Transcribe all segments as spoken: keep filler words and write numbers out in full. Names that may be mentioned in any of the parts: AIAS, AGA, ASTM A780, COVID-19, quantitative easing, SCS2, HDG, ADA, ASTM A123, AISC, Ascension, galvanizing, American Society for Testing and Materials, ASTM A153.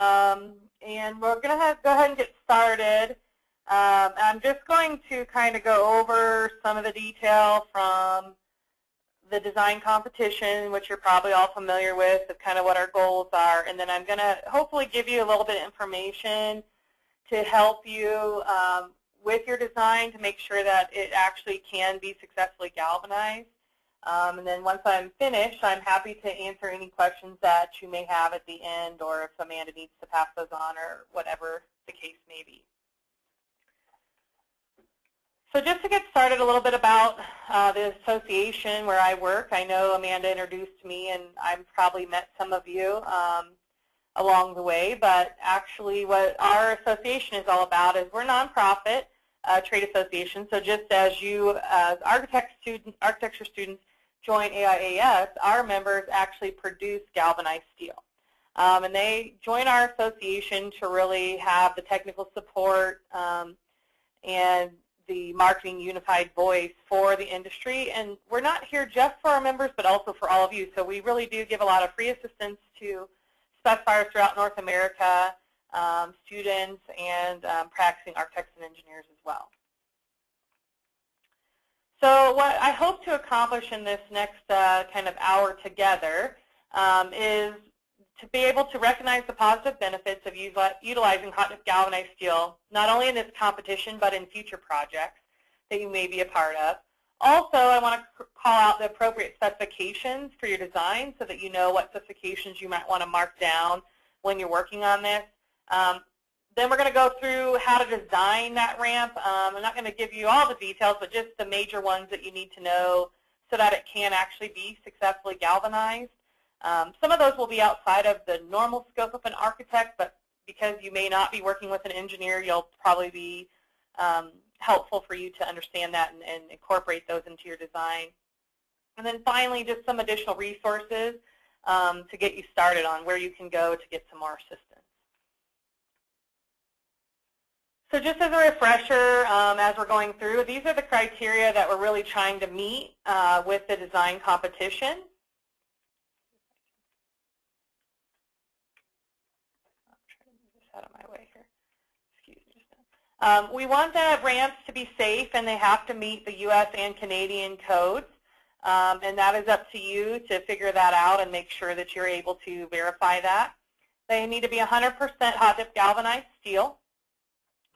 Um, and we're going to go ahead and get started. Um, I'm just going to kind of go over some of the detail from the design competition, which you're probably all familiar with, of kind of what our goals are. And then I'm going to hopefully give you a little bit of information to help you um, with your design to make sure that it actually can be successfully galvanized. Um, and then once I'm finished, I'm happy to answer any questions that you may have at the end, or if Amanda needs to pass those on, or whatever the case may be. So just to get started, a little bit about uh, the association where I work. I know Amanda introduced me, and I've probably met some of you um, along the way, but actually what our association is all about is we're a nonprofit uh, trade association. So just as you, as architect student, architecture students join A I A S, our members actually produce galvanized steel. Um, and they join our association to really have the technical support um, and the marketing unified voice for the industry. And we're not here just for our members, but also for all of you. So we really do give a lot of free assistance to specifiers throughout North America, um, students, and um, practicing architects and engineers as well. So what I hope to accomplish in this next uh, kind of hour together um, is to be able to recognize the positive benefits of utilizing hot-dip galvanized steel, not only in this competition, but in future projects that you may be a part of. Also, I want to call out the appropriate specifications for your design so that you know what specifications you might want to mark down when you're working on this. Um, then we're going to go through how to design that ramp. Um, I'm not going to give you all the details, but just the major ones that you need to know so that it can actually be successfully galvanized. Um, some of those will be outside of the normal scope of an architect, but because you may not be working with an engineer, you'll probably be um, helpful for you to understand that and, and incorporate those into your design. And then finally, just some additional resources um, to get you started on where you can go to get some more assistance. So just as a refresher, um, as we're going through, these are the criteria that we're really trying to meet uh, with the design competition. Um, we want the ramps to be safe, and they have to meet the U S and Canadian codes, um, and that is up to you to figure that out and make sure that you're able to verify that. They need to be one hundred percent hot-dip galvanized steel.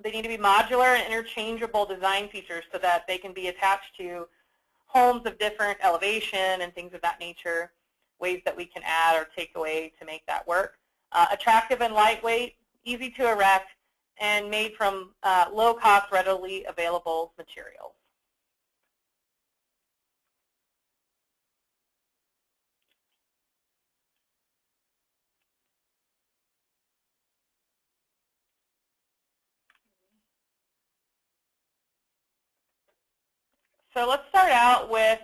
They need to be modular and interchangeable design features so that they can be attached to homes of different elevation and things of that nature, ways that we can add or take away to make that work. Uh, attractive and lightweight, easy to erect, and made from uh, low-cost, readily available materials. So let's start out with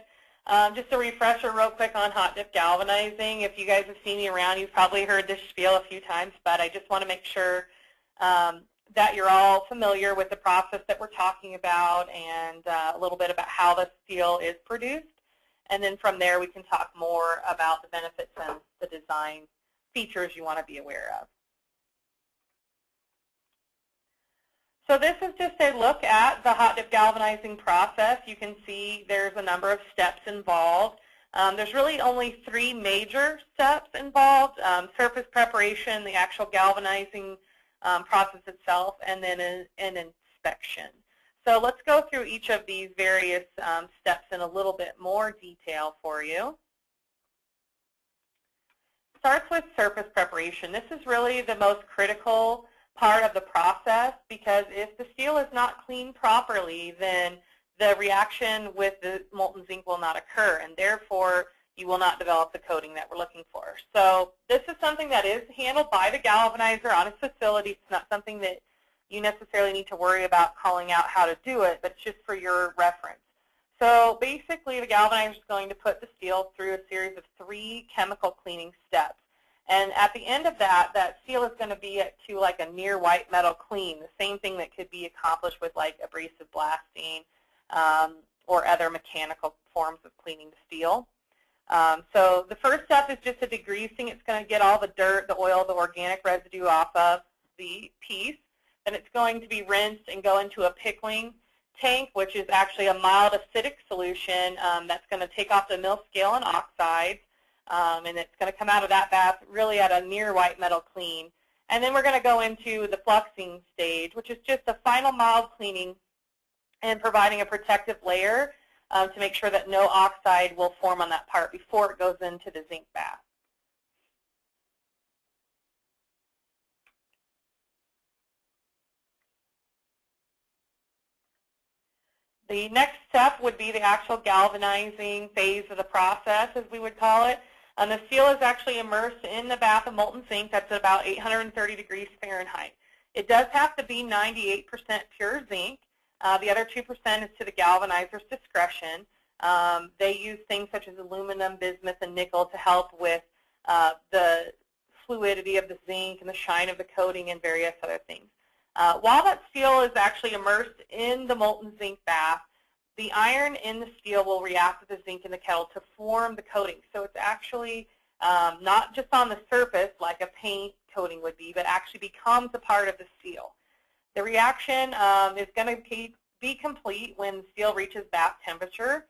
um, just a refresher real quick on hot-dip galvanizing. If you guys have seen me around, you've probably heard this spiel a few times, but I just want to make sure um, that you're all familiar with the process that we're talking about and uh, a little bit about how the steel is produced. And then from there, we can talk more about the benefits and the design features you want to be aware of. So this is just a look at the hot-dip galvanizing process. You can see there's a number of steps involved. Um, there's really only three major steps involved: um, surface preparation, the actual galvanizing Um, process itself, and then an, an inspection. So let's go through each of these various um, steps in a little bit more detail for you. Starts with surface preparation. This is really the most critical part of the process, because if the steel is not cleaned properly, then the reaction with the molten zinc will not occur, and therefore you will not develop the coating that we're looking for. So this is something that is handled by the galvanizer on its facility. It's not something that you necessarily need to worry about calling out how to do it, but it's just for your reference. So basically, the galvanizer is going to put the steel through a series of three chemical cleaning steps. And at the end of that, that steel is going to be at, to like a near white metal clean, the same thing that could be accomplished with like abrasive blasting um, or other mechanical forms of cleaning the steel. Um, so the first step is just a degreasing. It's going to get all the dirt, the oil, the organic residue off of the piece. Then it's going to be rinsed and go into a pickling tank, which is actually a mild acidic solution um, that's going to take off the mill scale and oxides. Um, and it's going to come out of that bath really at a near white metal clean. And then we're going to go into the fluxing stage, which is just a final mild cleaning and providing a protective layer um, to make sure that no oxide will form on that part before it goes into the zinc bath. The next step would be the actual galvanizing phase of the process, as we would call it. And the steel is actually immersed in the bath of molten zinc that's at about eight hundred thirty degrees Fahrenheit. It does have to be ninety-eight percent pure zinc. Uh, the other two percent is to the galvanizer's discretion. Um, they use things such as aluminum, bismuth, and nickel to help with uh, the fluidity of the zinc and the shine of the coating and various other things. Uh, while that steel is actually immersed in the molten zinc bath, the iron in the steel will react with the zinc in the kettle to form the coating. So it's actually um, not just on the surface like a paint coating would be, but actually becomes a part of the steel. The reaction um, is going to be complete when steel reaches bath temperature,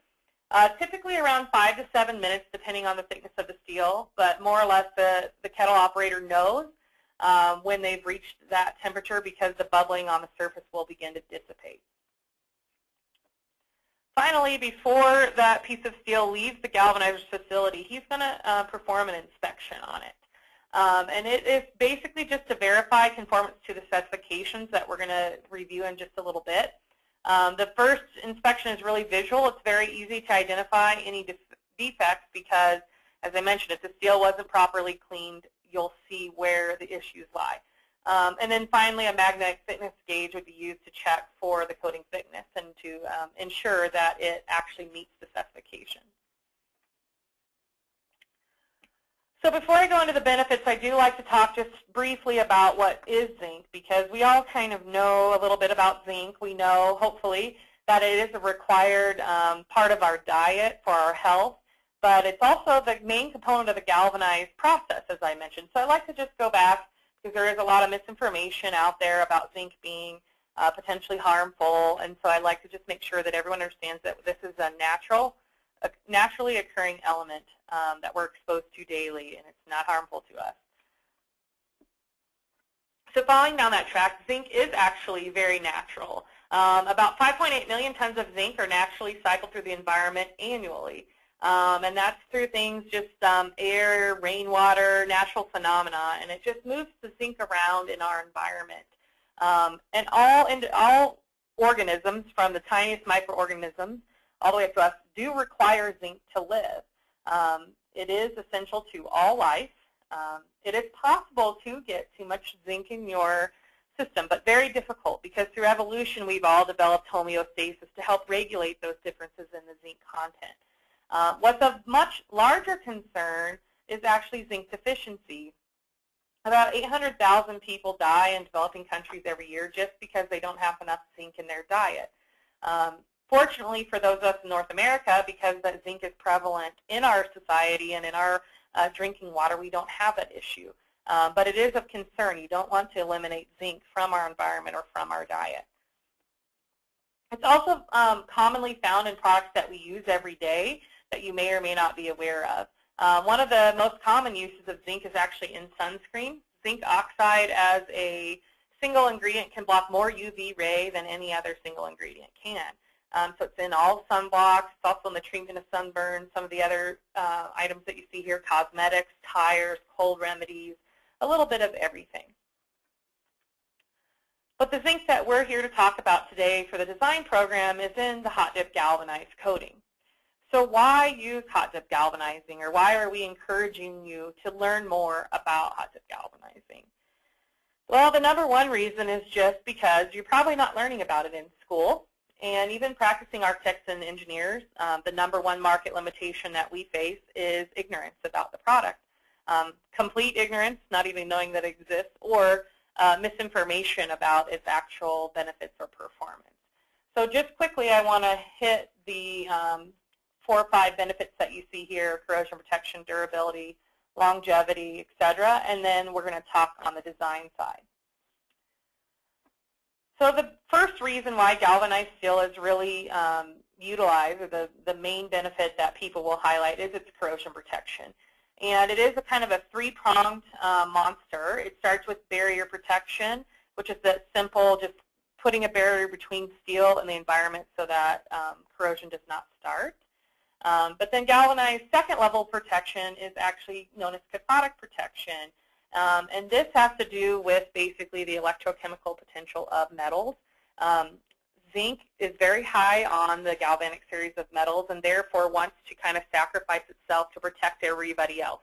uh, typically around five to seven minutes depending on the thickness of the steel, but more or less the, the kettle operator knows um, when they've reached that temperature because the bubbling on the surface will begin to dissipate. Finally, before that piece of steel leaves the galvanizer's facility, he's going to uh, perform an inspection on it. Um, and it is basically just to verify conformance to the specifications that we're going to review in just a little bit. Um, the first inspection is really visual. It's very easy to identify any de defects because, as I mentioned, if the steel wasn't properly cleaned, you'll see where the issues lie. Um, and then finally, a magnetic thickness gauge would be used to check for the coating thickness and to um, ensure that it actually meets the specification. So before I go into the benefits, I do like to talk just briefly about what is zinc, because we all kind of know a little bit about zinc. We know, hopefully, that it is a required um, part of our diet for our health, but it's also the main component of the galvanized process, as I mentioned. So I like to just go back, because there is a lot of misinformation out there about zinc being uh, potentially harmful, and so I like to just make sure that everyone understands that this is a natural, a naturally occurring element um, that we're exposed to daily, and it's not harmful to us. So following down that track, zinc is actually very natural. Um, about five point eight million tons of zinc are naturally cycled through the environment annually, um, and that's through things just um, air, rainwater, natural phenomena, and it just moves the zinc around in our environment. Um, and all, and all organisms, from the tiniest microorganisms all the way up to us, do require zinc to live. Um, it is essential to all life. Um, it is possible to get too much zinc in your system, but very difficult, because through evolution we've all developed homeostasis to help regulate those differences in the zinc content. Uh, what's of much larger concern is actually zinc deficiency. About eight hundred thousand people die in developing countries every year just because they don't have enough zinc in their diet. Um, Fortunately for those of us in North America, because that zinc is prevalent in our society and in our uh, drinking water, we don't have that issue. Um, but it is of concern. You don't want to eliminate zinc from our environment or from our diet. It's also um, commonly found in products that we use every day that you may or may not be aware of. Uh, one of the most common uses of zinc is actually in sunscreen. Zinc oxide as a single ingredient can block more U V ray than any other single ingredient can. Um, so it's in all sunblocks. It's also in the treatment of sunburn, some of the other uh, items that you see here, cosmetics, tires, cold remedies, a little bit of everything. But the zinc that we're here to talk about today for the design program is in the hot dip galvanized coating. So why use hot dip galvanizing, or why are we encouraging you to learn more about hot dip galvanizing? Well, the number one reason is just because you're probably not learning about it in school. And even practicing architects and engineers, um, the number one market limitation that we face is ignorance about the product. Um, complete ignorance, not even knowing that it exists, or uh, misinformation about its actual benefits or performance. So just quickly, I want to hit the um, four or five benefits that you see here: corrosion protection, durability, longevity, et cetera. And then we're going to talk on the design side. So the first reason why galvanized steel is really um, utilized, or the, the main benefit that people will highlight, is its corrosion protection. And it is a kind of a three-pronged uh, monster. It starts with barrier protection, which is that simple, just putting a barrier between steel and the environment so that um, corrosion does not start. Um, but then galvanized second-level protection is actually known as cathodic protection. Um, and this has to do with basically the electrochemical potential of metals. Um, zinc is very high on the galvanic series of metals and therefore wants to kind of sacrifice itself to protect everybody else.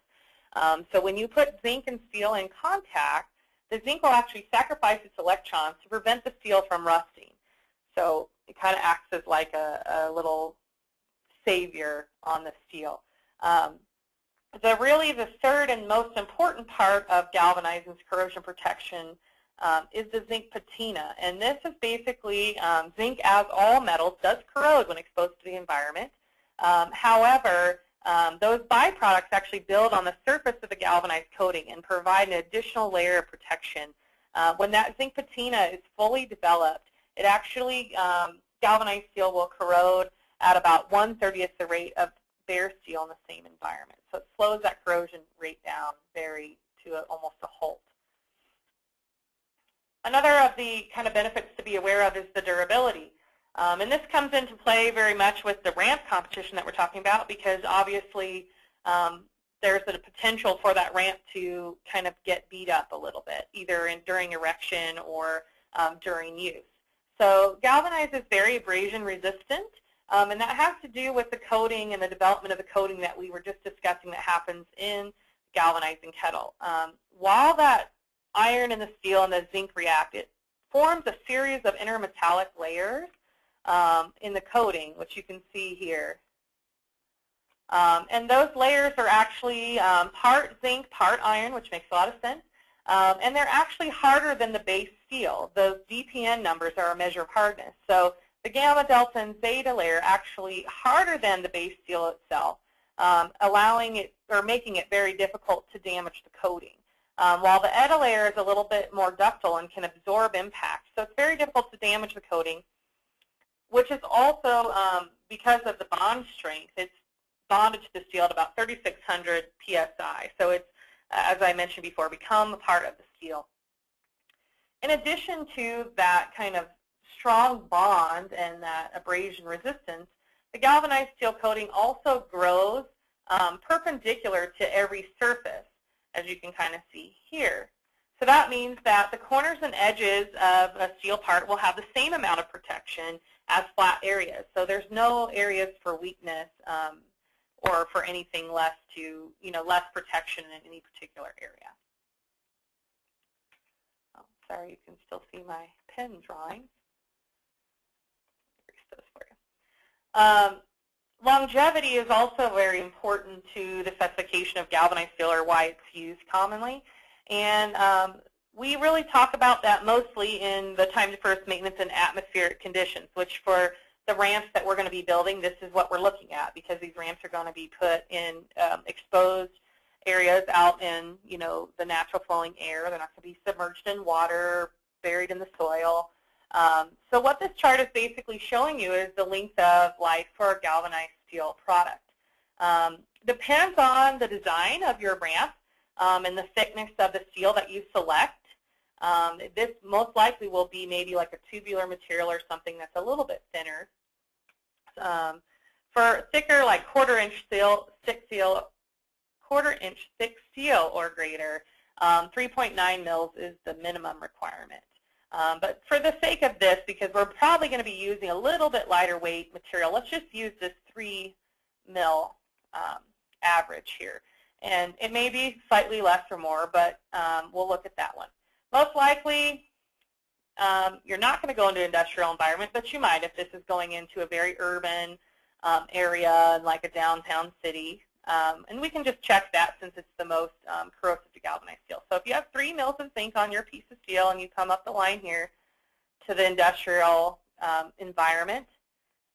Um, so when you put zinc and steel in contact, the zinc will actually sacrifice its electrons to prevent the steel from rusting. So it kind of acts as like a, a little savior on the steel. Um, The really the third and most important part of galvanizing corrosion protection um, is the zinc patina. And this is basically, um, zinc, as all metals, does corrode when exposed to the environment. Um, however, um, those byproducts actually build on the surface of the galvanized coating and provide an additional layer of protection. Uh, when that zinc patina is fully developed, it actually, um, galvanized steel will corrode at about one thirtieth the rate of bare steel in the same environment. So it slows that corrosion rate down very to a, almost a halt. Another of the kind of benefits to be aware of is the durability. Um, and this comes into play very much with the ramp competition that we're talking about, because obviously um, there's a potential for that ramp to kind of get beat up a little bit, either in, during erection or um, during use. So galvanized is very abrasion resistant. Um, and that has to do with the coating and the development of the coating that we were just discussing that happens in galvanizing kettle. Um, while that iron and the steel and the zinc react, it forms a series of intermetallic layers um, in the coating, which you can see here. Um, and those layers are actually um, part zinc, part iron, which makes a lot of sense. Um, and they're actually harder than the base steel. Those D P N numbers are a measure of hardness. So the gamma, delta, and zeta layer actually harder than the base steel itself, um, allowing it or making it very difficult to damage the coating. Um, while the eta layer is a little bit more ductile and can absorb impact, so it's very difficult to damage the coating, which is also um, because of the bond strength. It's bonded to the steel at about thirty-six hundred P S I, so it's, as I mentioned before, become a part of the steel. In addition to that kind of strong bond and that abrasion resistance, the galvanized steel coating also grows um, perpendicular to every surface, as you can kind of see here. So that means that the corners and edges of a steel part will have the same amount of protection as flat areas. So there's no areas for weakness um, or for anything less to, you know, less protection in any particular area. Oh, sorry, you can still see my pen drawing. Um, longevity is also very important to the specification of galvanized steel, or why it's used commonly. And um, we really talk about that mostly in the time to first maintenance and atmospheric conditions, which for the ramps that we're going to be building, this is what we're looking at, because these ramps are going to be put in um, exposed areas out in, you know, the natural flowing air. They're not going to be submerged in water, buried in the soil. Um, so what this chart is basically showing you is the length of life for a galvanized steel product. Um, depends on the design of your ramp um, and the thickness of the steel that you select. Um, this most likely will be maybe like a tubular material or something that's a little bit thinner. Um, for thicker, like quarter inch steel, thick steel, quarter inch thick steel or greater, um, three point nine mils is the minimum requirement. Um, but for the sake of this, because we're probably going to be using a little bit lighter weight material, let's just use this three mil um, average here. And it may be slightly less or more, but um, we'll look at that one. Most likely, um, you're not going to go into an industrial environment, but you might if this is going into a very urban um, area, like a downtown city. Um, and we can just check that, since it's the most um, corrosive to galvanized steel. So if you have three mils of zinc on your piece of steel and you come up the line here to the industrial um, environment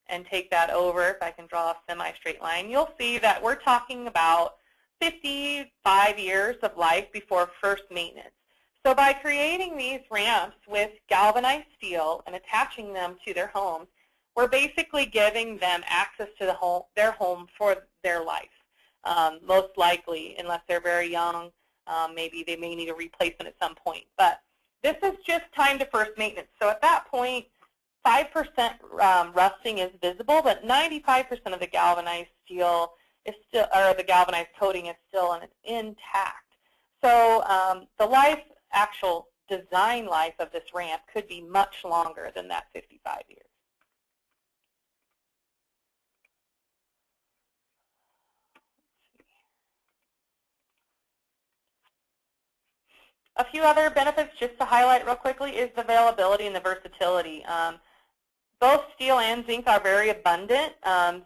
and take that over, if I can draw a semi-straight line, you'll see that we're talking about fifty-five years of life before first maintenance. So by creating these ramps with galvanized steel and attaching them to their homes, we're basically giving them access to the home, their home for their life, um, most likely, unless they're very young. Um, maybe they may need a replacement at some point. But this is just time to first maintenance. So at that point, five percent um, rusting is visible, but ninety-five percent of the galvanized steel is still, or the galvanized coating is still intact. So um, the life, actual design life of this ramp could be much longer than that fifty-five years. A few other benefits just to highlight real quickly is the availability and the versatility. Um, both steel and zinc are very abundant. Um,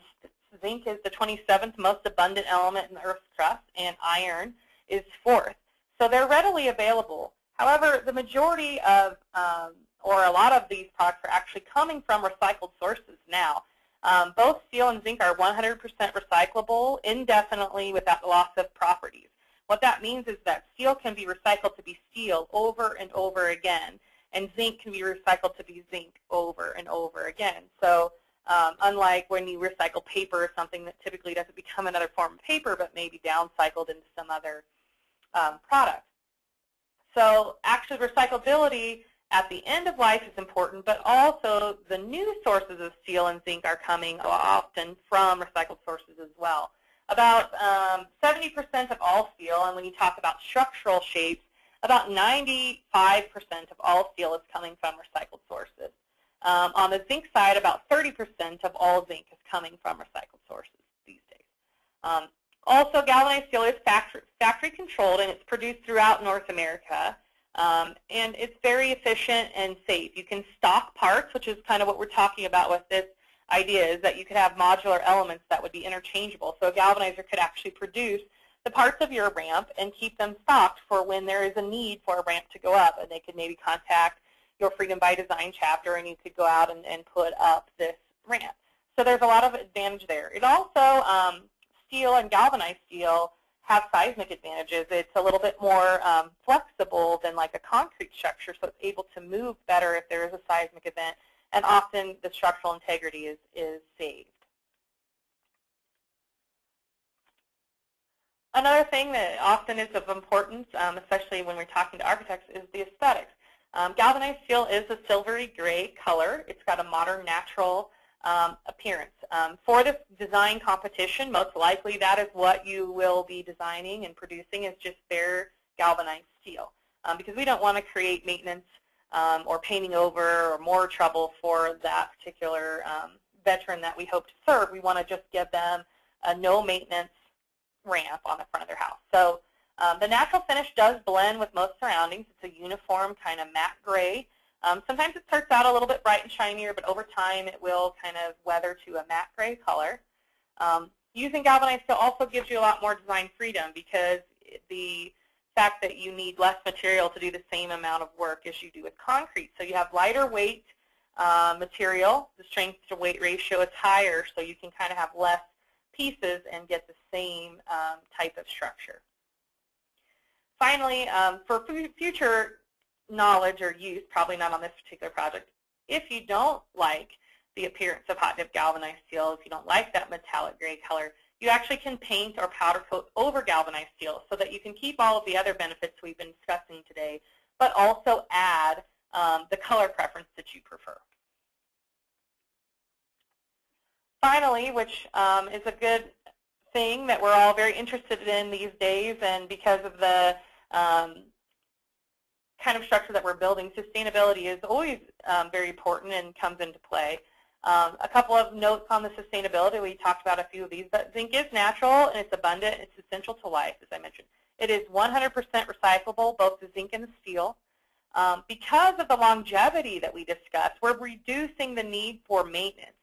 zinc is the twenty-seventh most abundant element in the Earth's crust, and iron is fourth. So they're readily available. However, the majority of, um, or a lot of these products are actually coming from recycled sources now. Um, both steel and zinc are one hundred percent recyclable indefinitely without loss of properties. What that means is that steel can be recycled to be steel over and over again, and zinc can be recycled to be zinc over and over again. So um, unlike when you recycle paper or something that typically doesn't become another form of paper but maybe downcycled into some other um, product. So actually recyclability at the end of life is important, but also the new sources of steel and zinc are coming often from recycled sources as well. About um, seventy percent of all steel, and when you talk about structural shapes, about ninety-five percent of all steel is coming from recycled sources. Um, on the zinc side, about thirty percent of all zinc is coming from recycled sources these days. Um, also, galvanized steel is factory, factory controlled, and it's produced throughout North America. Um, and it's very efficient and safe. You can stock parts, which is kind of what we're talking about with this idea, is that you could have modular elements that would be interchangeable. So a galvanizer could actually produce the parts of your ramp and keep them stocked for when there is a need for a ramp to go up, and they could maybe contact your Freedom by Design chapter and you could go out and, and put up this ramp. So there's a lot of advantage there. It also, um, steel and galvanized steel have seismic advantages. It's a little bit more um, flexible than like a concrete structure, so it's able to move better if there is a seismic event. And often the structural integrity is, is saved. Another thing that often is of importance, um, especially when we're talking to architects, is the aesthetics. Um, galvanized steel is a silvery gray color. It's got a modern, natural um, appearance. Um, for this design competition, most likely that is what you will be designing and producing, is just bare galvanized steel, um, because we don't want to create maintenance Um, or painting over or more trouble for that particular um, veteran that we hope to serve. We want to just give them a no maintenance ramp on the front of their house. So um, the natural finish does blend with most surroundings. It's a uniform kind of matte gray. Um, sometimes it starts out a little bit bright and shinier, but over time it will kind of weather to a matte gray color. Um, using galvanized steel also gives you a lot more design freedom, because the fact that you need less material to do the same amount of work as you do with concrete. So you have lighter weight uh, material, the strength to weight ratio is higher, so you can kind of have less pieces and get the same um, type of structure. Finally, um, for future knowledge or use, probably not on this particular project, if you don't like the appearance of hot dip galvanized steel, if you don't like that metallic gray color, you actually can paint or powder coat over galvanized steel so that you can keep all of the other benefits we've been discussing today, but also add um, the color preference that you prefer. Finally, which um, is a good thing that we're all very interested in these days, and because of the um, kind of structure that we're building, sustainability is always um, very important and comes into play. Um, a couple of notes on the sustainability. We talked about a few of these, but zinc is natural and it's abundant. It's essential to life, as I mentioned. It is one hundred percent recyclable, both the zinc and the steel. Um, because of the longevity that we discussed, we're reducing the need for maintenance.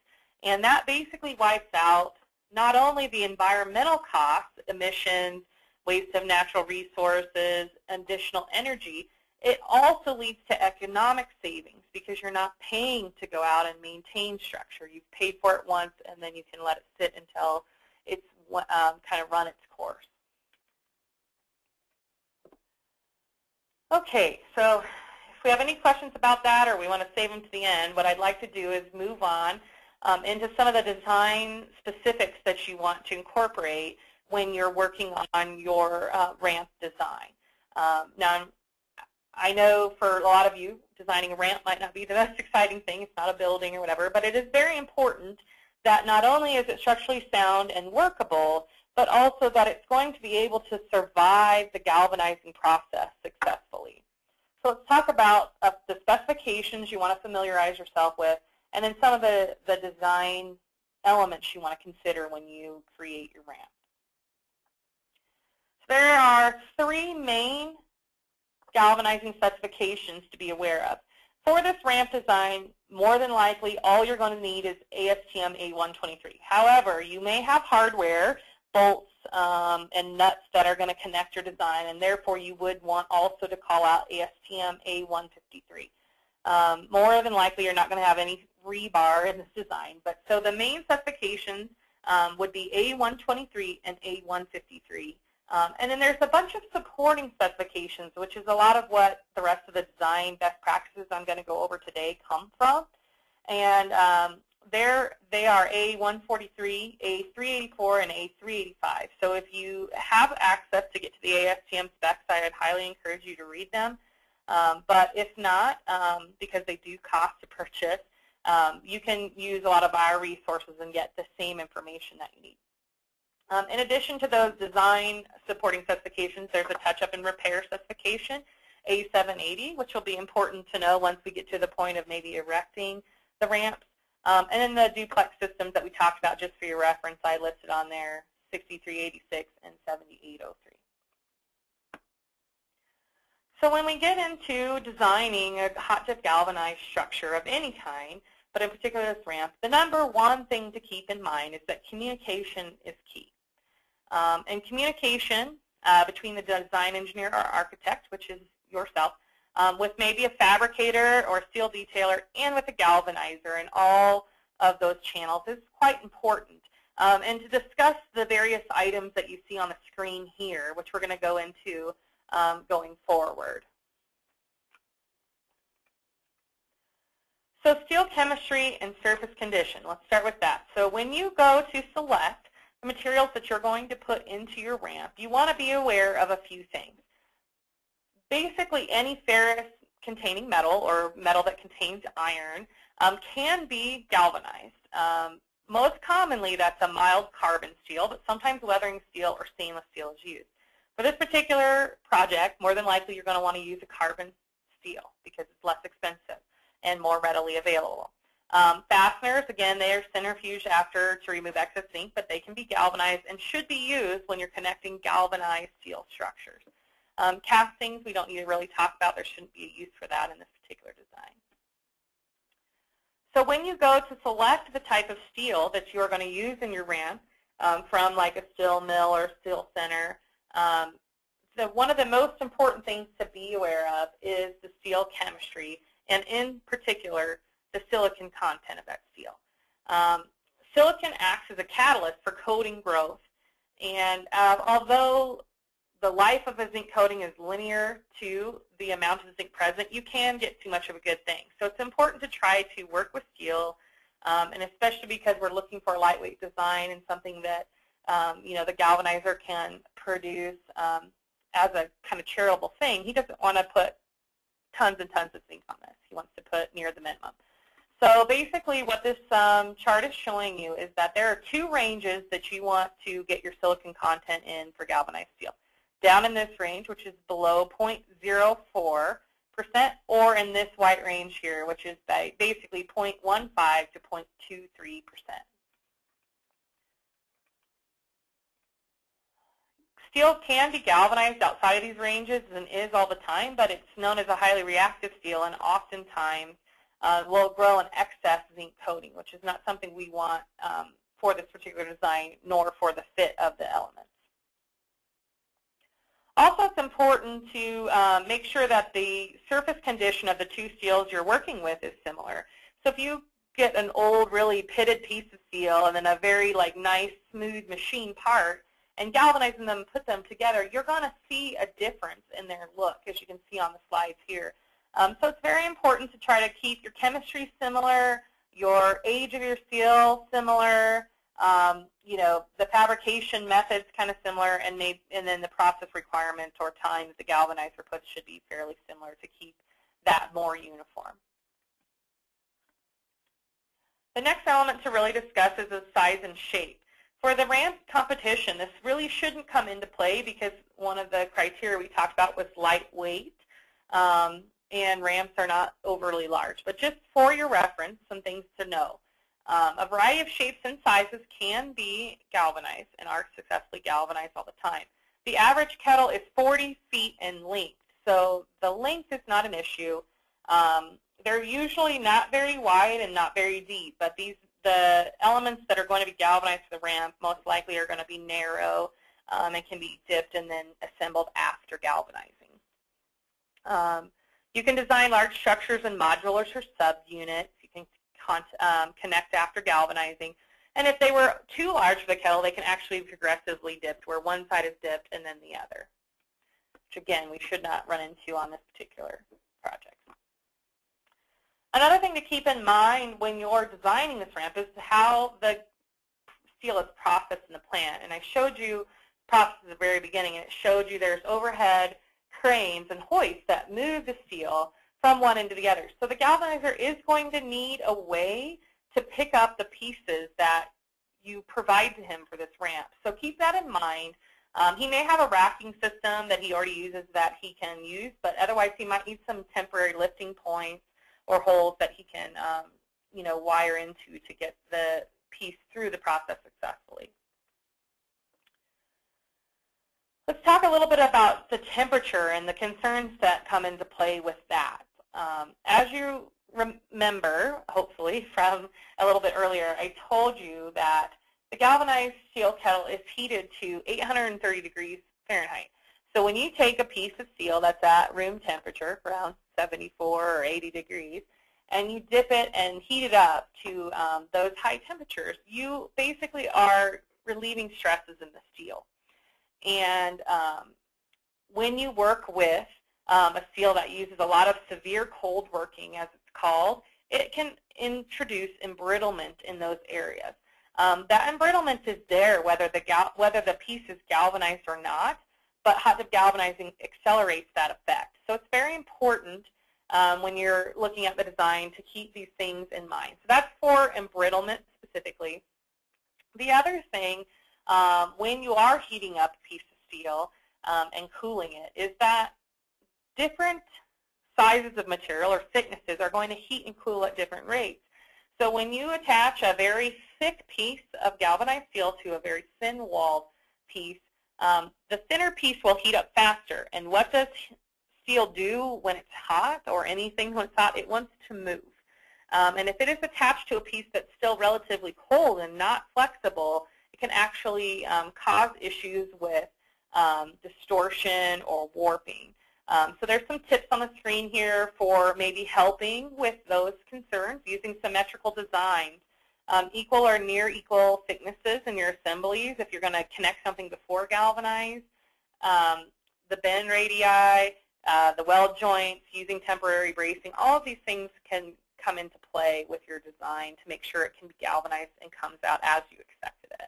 And that basically wipes out not only the environmental costs, emissions, waste of natural resources, additional energy, It also leads to economic savings because you're not paying to go out and maintain structure. You've paid for it once, and then you can let it sit until it's um, kind of run its course. Okay, so if we have any questions about that or we want to save them to the end, what I'd like to do is move on um, into some of the design specifics that you want to incorporate when you're working on your uh, ramp design. Um, now, I know for a lot of you, designing a ramp might not be the most exciting thing. It's not a building or whatever, but it is very important that not only is it structurally sound and workable, but also that it's going to be able to survive the galvanizing process successfully. So let's talk about uh, the specifications you want to familiarize yourself with, and then some of the, the design elements you want to consider when you create your ramp. So there are three main galvanizing specifications to be aware of. For this ramp design, more than likely, all you're going to need is A S T M A one twenty-three. However, you may have hardware, bolts, um, and nuts that are going to connect your design, and therefore you would want also to call out A S T M A one fifty-three. Um, more than likely, you're not going to have any rebar in this design, but so the main specifications um, would be A one twenty-three and A one fifty-three. Um, and then there's a bunch of supporting specifications, which is a lot of what the rest of the design best practices I'm going to go over today come from. And um, there they are A one forty-three, A three eighty-four, and A three eighty-five. So if you have access to get to the A S T M specs, I'd highly encourage you to read them. Um, but if not, um, because they do cost to purchase, um, you can use a lot of our resources and get the same information that you need. Um, in addition to those design supporting specifications, there's a touch-up and repair specification, A seven eighty, which will be important to know once we get to the point of maybe erecting the ramps. Um, and then the duplex systems that we talked about, just for your reference, I listed on there, sixty-three eighty-six and seventy-eight oh three. So when we get into designing a hot-dip galvanized structure of any kind, but in particular this ramp, the number one thing to keep in mind is that communication is key. Um, and communication uh, between the design engineer or architect, which is yourself, um, with maybe a fabricator or steel detailer, and with a galvanizer, and all of those channels is quite important. Um, and to discuss the various items that you see on the screen here, which we're going to go into um, going forward. So steel chemistry and surface condition, let's start with that. So when you go to select the materials that you're going to put into your ramp, you want to be aware of a few things. Basically, any ferrous containing metal or metal that contains iron um, can be galvanized. Um, most commonly, that's a mild carbon steel, but sometimes weathering steel or stainless steel is used. For this particular project, more than likely you're going to want to use a carbon steel because it's less expensive and more readily available. Um, fasteners, again, they are centrifuged after to remove excess zinc, but they can be galvanized and should be used when you're connecting galvanized steel structures. Um, castings, we don't need to really talk about. There shouldn't be a use for that in this particular design. So when you go to select the type of steel that you are going to use in your ramp um, from like a steel mill or steel center, um, the, one of the most important things to be aware of is the steel chemistry, and in particular, the silicon content of that steel. Um, silicon acts as a catalyst for coating growth, and uh, although the life of a zinc coating is linear to the amount of zinc present, you can get too much of a good thing. So it's important to try to work with steel, um, and especially because we're looking for a lightweight design and something that um, you know, the galvanizer can produce um, as a kind of charitable thing. He doesn't want to put tons and tons of zinc on this. He wants to put near the minimum. So basically what this um, chart is showing you is that there are two ranges that you want to get your silicon content in for galvanized steel. Down in this range, which is below zero point zero four percent, or in this white range here, which is basically zero point one five to zero point two three percent. Steel can be galvanized outside of these ranges and is all the time, but it's known as a highly reactive steel, and oftentimes uh, will grow an excess zinc coating, which is not something we want um, for this particular design, nor for the fit of the elements. Also, it's important to uh, make sure that the surface condition of the two steels you're working with is similar. So if you get an old, really pitted piece of steel and then a very like nice, smooth machine part, and galvanizing them and put them together, you're going to see a difference in their look, as you can see on the slides here. Um, so it's very important to try to keep your chemistry similar, your age of your steel similar, um, you know, the fabrication methods kind of similar, and maybe, and then the process requirements or times the galvanizer puts should be fairly similar to keep that more uniform. The next element to really discuss is the size and shape. For the ramp competition, this really shouldn't come into play because one of the criteria we talked about was lightweight, um, and ramps are not overly large. But just for your reference, some things to know. Um, a variety of shapes and sizes can be galvanized and are successfully galvanized all the time. The average kettle is forty feet in length, so the length is not an issue. Um, they're usually not very wide and not very deep, but these the elements that are going to be galvanized for the ramp most likely are going to be narrow um, and can be dipped and then assembled after galvanizing. Um, you can design large structures and modulars or subunits. You can con um, connect after galvanizing. And if they were too large for the kettle, they can actually be progressively dipped, where one side is dipped and then the other, which, again, we should not run into on this particular project. Another thing to keep in mind when you're designing this ramp is how the steel is processed in the plant. And I showed you the process at the very beginning, and it showed you there's overhead cranes and hoists that move the steel from one end to the other. So the galvanizer is going to need a way to pick up the pieces that you provide to him for this ramp. So keep that in mind. Um, he may have a racking system that he already uses that he can use, but otherwise he might need some temporary lifting points or holes that he can, um, you know, wire into to get the piece through the process successfully. Let's talk a little bit about the temperature and the concerns that come into play with that. Um, as you remember, hopefully, from a little bit earlier, I told you that the galvanized steel kettle is heated to eight hundred thirty degrees Fahrenheit. So when you take a piece of steel that's at room temperature, around seventy-four or eighty degrees, and you dip it and heat it up to um, those high temperatures, you basically are relieving stresses in the steel. And um, when you work with um, a steel that uses a lot of severe cold working, as it's called, it can introduce embrittlement in those areas. Um, that embrittlement is there whether the, gal whether the piece is galvanized or not, but hot dip galvanizing accelerates that effect. So it's very important um, when you're looking at the design to keep these things in mind. So that's for embrittlement specifically. The other thing, um, when you are heating up a piece of steel um, and cooling it, is that different sizes of material or thicknesses are going to heat and cool at different rates. So when you attach a very thick piece of galvanized steel to a very thin-walled piece, Um, the thinner piece will heat up faster. And what does steel do when it's hot, or anything when it's hot? It wants to move. Um, and if it is attached to a piece that's still relatively cold and not flexible, it can actually um, cause issues with um, distortion or warping. Um, so there's some tips on the screen here for maybe helping with those concerns using symmetrical design. Um, equal or near equal thicknesses in your assemblies if you're going to connect something before galvanized. Um, the bend radii, uh, the weld joints, using temporary bracing, all of these things can come into play with your design to make sure it can be galvanized and comes out as you expected it.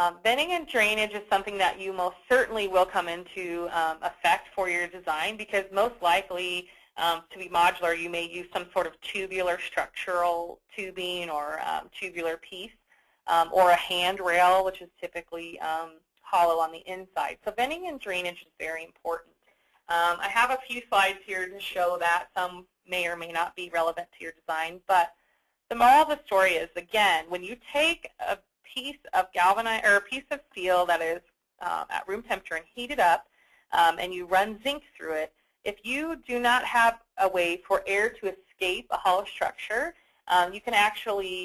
Um, venting and drainage is something that you most certainly will come into um, effect for your design, because most likely Um, to be modular, you may use some sort of tubular structural tubing or um, tubular piece, um, or a handrail, which is typically um, hollow on the inside. So venting and drainage is very important. Um, I have a few slides here to show that. Some may or may not be relevant to your design, but the moral of the story is, again, when you take a piece of galvanized or a piece of steel that is uh, at room temperature and heat it up, um, and you run zinc through it, if you do not have a way for air to escape a hollow structure, um, you can actually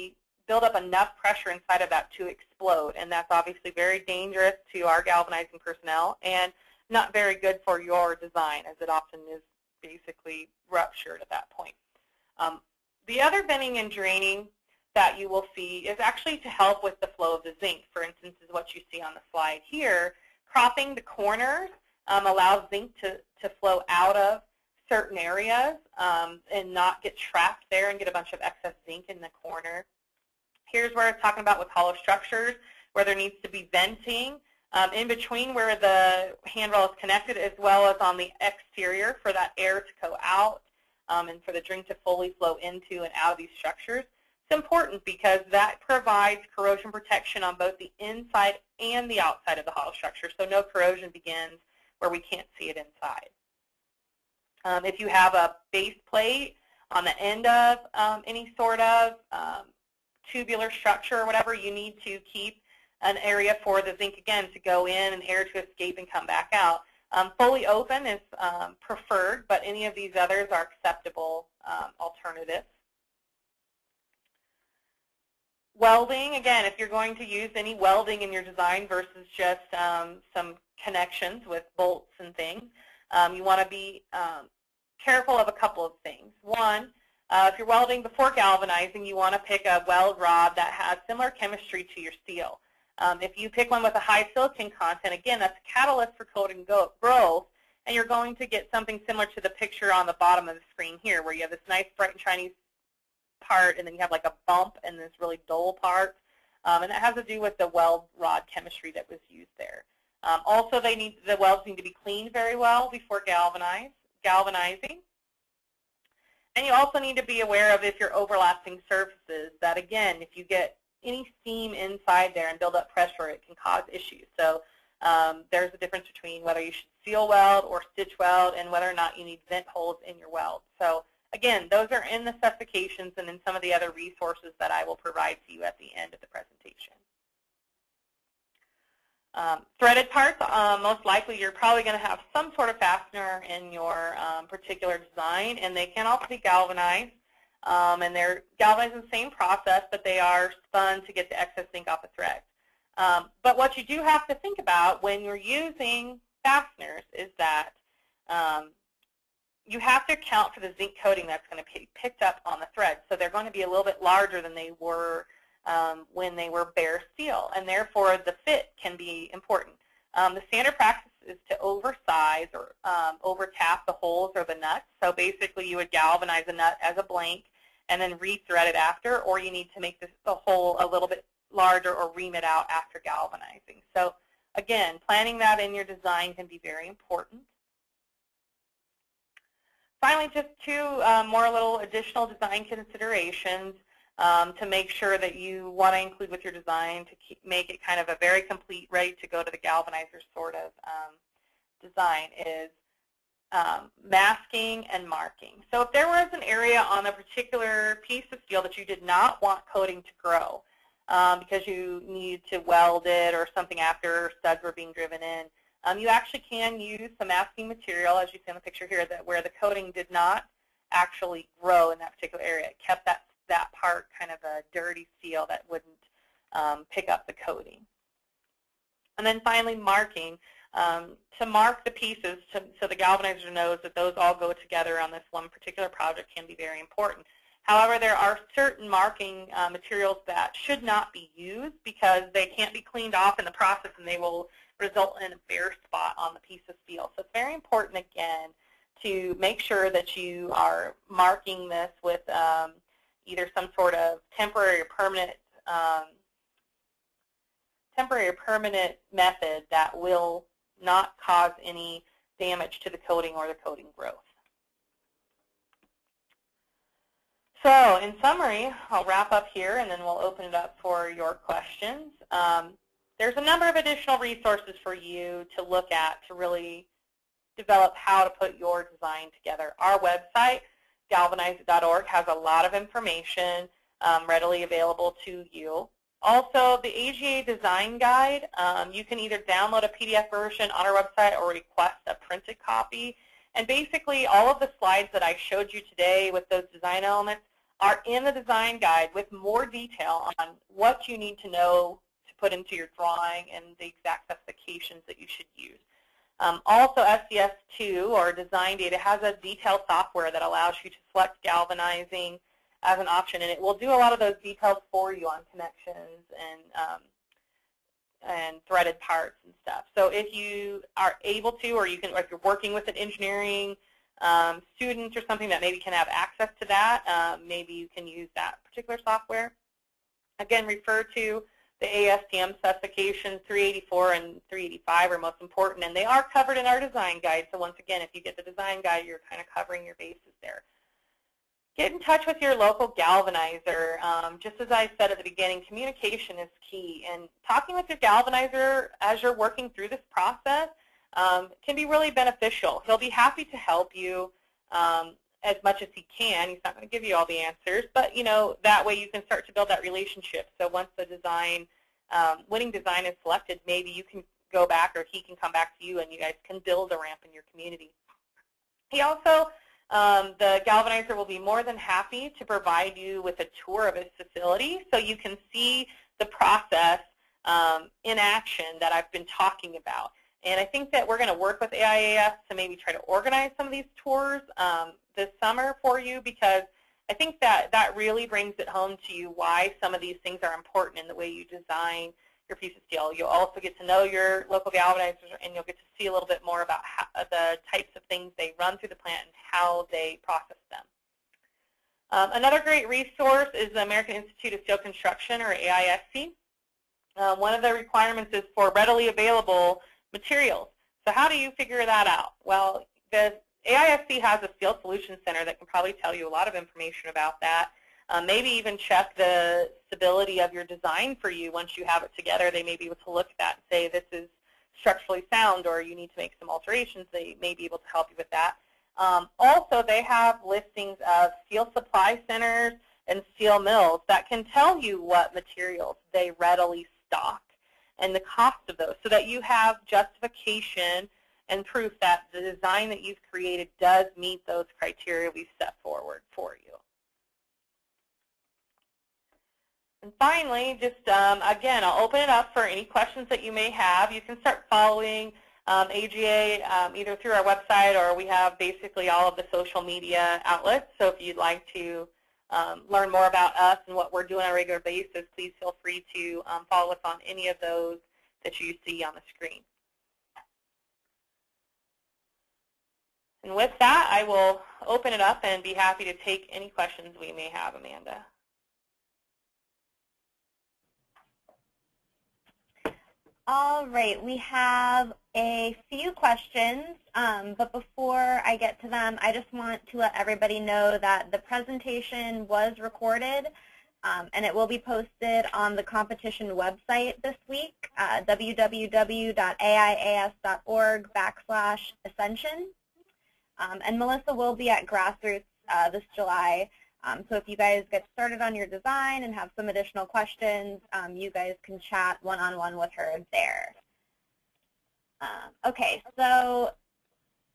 build up enough pressure inside of that to explode, and that's obviously very dangerous to our galvanizing personnel and not very good for your design, as it often is basically ruptured at that point. Um, the other bending and draining that you will see is actually to help with the flow of the zinc. For instance, is what you see on the slide here. Cropping the corners um, allows zinc to, to flow out of certain areas um, and not get trapped there and get a bunch of excess zinc in the corner. Here's where I was talking about with hollow structures, where there needs to be venting um, in between where the handrail is connected, as well as on the exterior for that air to go out um, and for the drink to fully flow into and out of these structures. It's important because that provides corrosion protection on both the inside and the outside of the hollow structure, so no corrosion begins where we can't see it inside. Um, if you have a base plate on the end of um, any sort of um, tubular structure or whatever, you need to keep an area for the zinc, again, to go in and air to escape and come back out. Um, fully open is um, preferred, but any of these others are acceptable um, alternatives. Welding, again, if you're going to use any welding in your design versus just um, some connections with bolts and things, Um, you want to be um, careful of a couple of things. One, uh, if you're welding before galvanizing, you want to pick a weld rod that has similar chemistry to your steel. Um, if you pick one with a high silicon content, again, that's a catalyst for coating growth, and you're going to get something similar to the picture on the bottom of the screen here, where you have this nice bright and shiny part, and then you have like a bump and this really dull part, um, and that has to do with the weld rod chemistry that was used there. Um, also, they need, the welds need to be cleaned very well before galvanize, galvanizing. And you also need to be aware of if you're overlapping surfaces, that again, if you get any steam inside there and build up pressure, it can cause issues. So um, there's a difference between whether you should seal weld or stitch weld and whether or not you need vent holes in your weld. So again, those are in the specifications and in some of the other resources that I will provide to you at the end of the presentation. Um, threaded parts, uh, most likely you're probably going to have some sort of fastener in your um, particular design, and they can also be galvanized. Um, and they're galvanized in the same process, but they are spun to get the excess zinc off the thread. Um, but what you do have to think about when you're using fasteners is that um, you have to account for the zinc coating that's going to be picked up on the thread. So they're going to be a little bit larger than they were Um, when they were bare steel, and therefore the fit can be important. Um, the standard practice is to oversize or um, overtap the holes or the nuts. So basically you would galvanize a nut as a blank and then re-thread it after, or you need to make this, the hole a little bit larger or ream it out after galvanizing. So again, planning that in your design can be very important. Finally, just two uh, more little additional design considerations. Um, to make sure that you want to include with your design to keep, make it kind of a very complete, ready to go to the galvanizer sort of um, design is um, masking and marking. So if there was an area on a particular piece of steel that you did not want coating to grow um, because you needed to weld it or something after studs were being driven in, um, you actually can use some masking material, as you see in the picture here, that where the coating did not actually grow in that particular area. It kept that that part kind of a dirty seal that wouldn't um, pick up the coating. And then finally, marking. Um, to mark the pieces to, so the galvanizer knows that those all go together on this one particular project can be very important. However, there are certain marking uh, materials that should not be used because they can't be cleaned off in the process and they will result in a bare spot on the piece of steel. So it's very important, again, to make sure that you are marking this with um, either some sort of temporary or permanent, um, temporary or permanent method that will not cause any damage to the coating or the coating growth. So in summary, I'll wrap up here and then we'll open it up for your questions. Um, there's a number of additional resources for you to look at to really develop how to put your design together. Our website, galvanize dot org, has a lot of information um, readily available to you. Also, the A G A design guide, um, you can either download a P D F version on our website or request a printed copy. And basically all of the slides that I showed you today with those design elements are in the design guide with more detail on what you need to know to put into your drawing and the exact specifications that you should use. Um, also, S C S two, or design data, has a detailed software that allows you to select galvanizing as an option, and it will do a lot of those details for you on connections and um, and threaded parts and stuff. So if you are able to, or you can, or if you're working with an engineering um, student or something that maybe can have access to that, uh, maybe you can use that particular software. Again, refer to the A S T M specifications. three eighty-four and three eighty-five are most important, and they are covered in our design guide. So once again, if you get the design guide, you're kind of covering your bases there. Get in touch with your local galvanizer. Um, just as I said at the beginning, communication is key, and talking with your galvanizer as you're working through this process um, can be really beneficial. He'll be happy to help you um, as much as he can. He's not going to give you all the answers, but you know, that way you can start to build that relationship. So once the design, um, winning design is selected, maybe you can go back, or he can come back to you, and you guys can build a ramp in your community. He also Um, the galvanizer will be more than happy to provide you with a tour of his facility, so you can see the process um, in action that I've been talking about. And I think that we're going to work with A I A S to maybe try to organize some of these tours um, this summer for you, because I think that that really brings it home to you why some of these things are important in the way you design your piece of steel. You'll also get to know your local galvanizers, and you'll get to see a little bit more about how, the types of things they run through the plant and how they process them. Um, another great resource is the American Institute of Steel Construction, or A I S C. Uh, one of the requirements is for readily available materials. So how do you figure that out? Well, the A I S C has a Steel Solutions Center that can probably tell you a lot of information about that. Uh, maybe even check the stability of your design for you once you have it together. They may be able to look at that and say, this is structurally sound, or you need to make some alterations. They may be able to help you with that. Um, also, they have listings of steel supply centers and steel mills that can tell you what materials they readily stock and the cost of those, so that you have justification and proof that the design that you've created does meet those criteria we've set forward for you. And finally, just um, again, I'll open it up for any questions that you may have. You can start following um, A G A um, either through our website, or we have basically all of the social media outlets. So if you'd like to um, learn more about us and what we're doing on a regular basis, please feel free to um, follow us on any of those that you see on the screen. And with that, I will open it up and be happy to take any questions we may have, Amanda. All right, we have a few questions, um, but before I get to them, I just want to let everybody know that the presentation was recorded, um, and it will be posted on the competition website this week, uh, w w w dot A I A S dot org backslash Ascension. Um, and Melissa will be at Grassroots uh, this July. Um, so if you guys get started on your design and have some additional questions, um, you guys can chat one-on-one with her there. Um, okay, so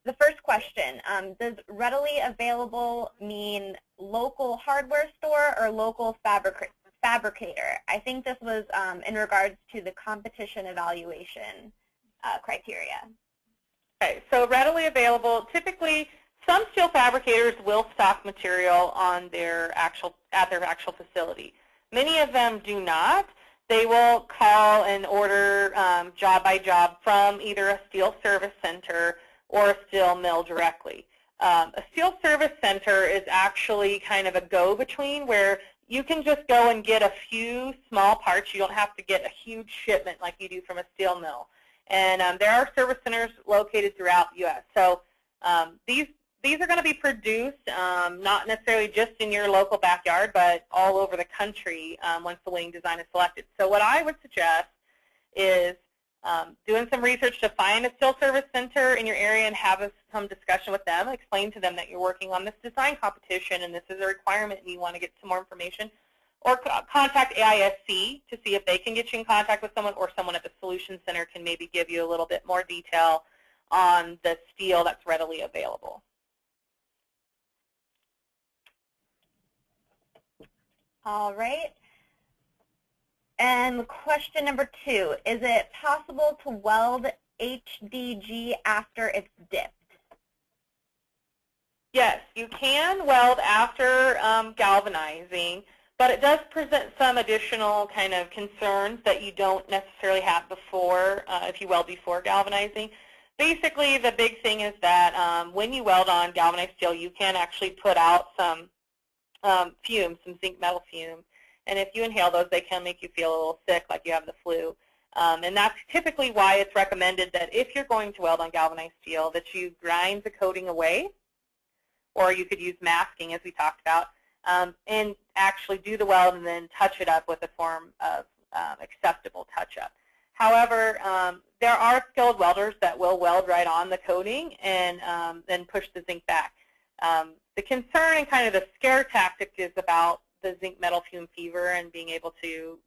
the first question, um, does readily available mean local hardware store or local fabric fabricator? I think this was um, in regards to the competition evaluation uh, criteria. Okay, so readily available, typically, some steel fabricators will stock material on their actual, at their actual facility. Many of them do not. They will call and order um, job by job from either a steel service center or a steel mill directly. Um, a steel service center is actually kind of a go-between, where you can just go and get a few small parts. You don't have to get a huge shipment like you do from a steel mill. And um, there are service centers located throughout the U S. So um, these These are going to be produced um, not necessarily just in your local backyard, but all over the country um, once the winning design is selected. So what I would suggest is um, doing some research to find a steel service center in your area and have a, some discussion with them. Explain to them that you're working on this design competition and this is a requirement and you want to get some more information. Or contact A I S C to see if they can get you in contact with someone, or someone at the Solutions Center can maybe give you a little bit more detail on the steel that's readily available. All right. And question number two, is it possible to weld H D G after it's dipped? Yes, you can weld after um, galvanizing, but it does present some additional kind of concerns that you don't necessarily have before, uh, if you weld before galvanizing. Basically, the big thing is that um, when you weld on galvanized steel, you can actually put out some um, fume, some zinc metal fume. And if you inhale those, they can make you feel a little sick, like you have the flu. Um, and that's typically why it's recommended that if you're going to weld on galvanized steel, that you grind the coating away, or you could use masking, as we talked about, um, and actually do the weld and then touch it up with a form of um, acceptable touch-up. However, um, there are skilled welders that will weld right on the coating and um, then push the zinc back. Um, the concern and kind of the scare tactic is about the zinc metal fume fever and being able to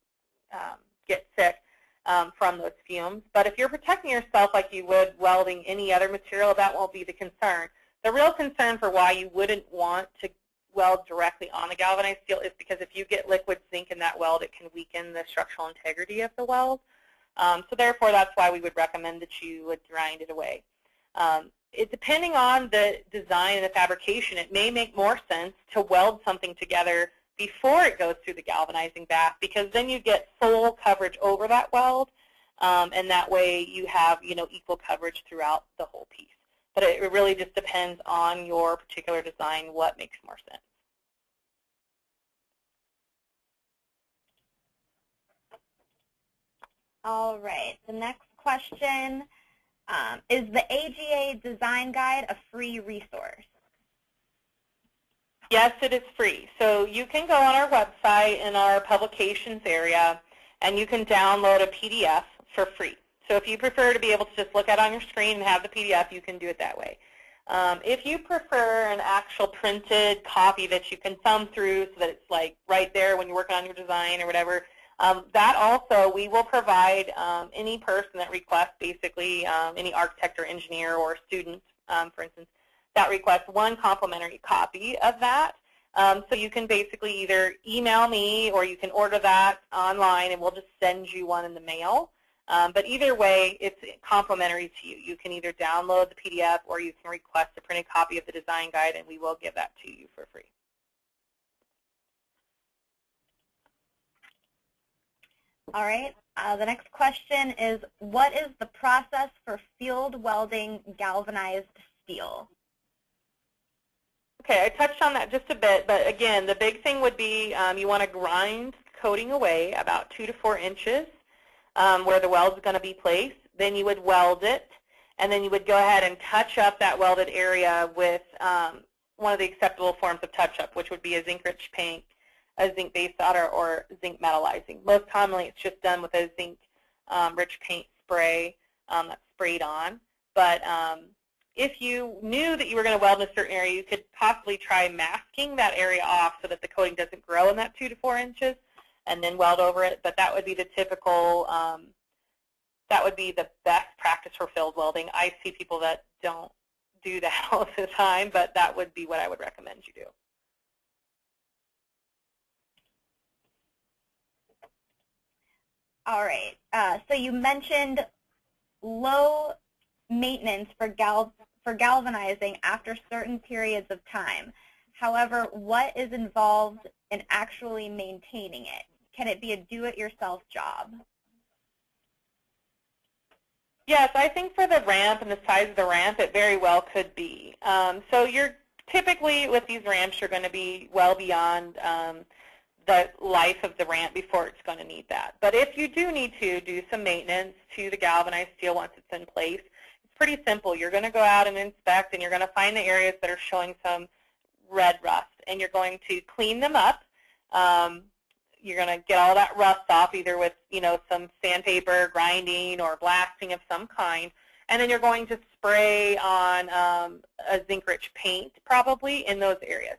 um, get sick um, from those fumes. But if you're protecting yourself like you would welding any other material, that won't be the concern. The real concern for why you wouldn't want to weld directly on the galvanized steel is because if you get liquid zinc in that weld, it can weaken the structural integrity of the weld. Um, so therefore, that's why we would recommend that you would grind it away. Um, it, depending on the design and the fabrication, it may make more sense to weld something together before it goes through the galvanizing bath, because then you get full coverage over that weld, um, and that way you have, you know, equal coverage throughout the whole piece. But it, it really just depends on your particular design what makes more sense. All right, the next question, um, is the A G A design guide a free resource? Yes, it is free. So you can go on our website in our publications area, and you can download a P D F for free. So if you prefer to be able to just look at it on your screen and have the P D F, you can do it that way. Um, if you prefer an actual printed copy that you can thumb through so that it's like right there when you're working on your design or whatever, um, that also we will provide um, any person that requests, basically um, any architect or engineer or student, um, for instance, that requests one complimentary copy of that. Um, so you can basically either email me or you can order that online and we'll just send you one in the mail. Um, but either way, it's complimentary to you. You can either download the P D F or you can request a printed copy of the design guide and we will give that to you for free. All right, uh, the next question is, what is the process for field welding galvanized steel? Okay, I touched on that just a bit, but again, the big thing would be um, you want to grind coating away about two to four inches um, where the weld is going to be placed. Then you would weld it, and then you would go ahead and touch up that welded area with um, one of the acceptable forms of touch-up, which would be a zinc-rich paint, a zinc-based solder, or zinc metallizing. Most commonly, it's just done with a zinc-rich um, paint spray um, that's sprayed on, but um, if you knew that you were going to weld in a certain area, you could possibly try masking that area off so that the coating doesn't grow in that two to four inches and then weld over it. But that would be the typical, um, that would be the best practice for field welding. I see people that don't do that all the time, but that would be what I would recommend you do. All right. Uh, so you mentioned low maintenance for gal for galvanizing after certain periods of time. However, what is involved in actually maintaining it? Can it be a do-it-yourself job? Yes, I think for the ramp and the size of the ramp, it very well could be. Um, so you're typically with these ramps, you're going to be well beyond um, the life of the ramp before it's going to need that. But if you do need to do some maintenance to the galvanized steel once it's in place, pretty simple. You're going to go out and inspect, and you're going to find the areas that are showing some red rust, and you're going to clean them up. Um, you're going to get all that rust off, either with, you know, some sandpaper, grinding, or blasting of some kind, and then you're going to spray on um, a zinc-rich paint, probably, in those areas.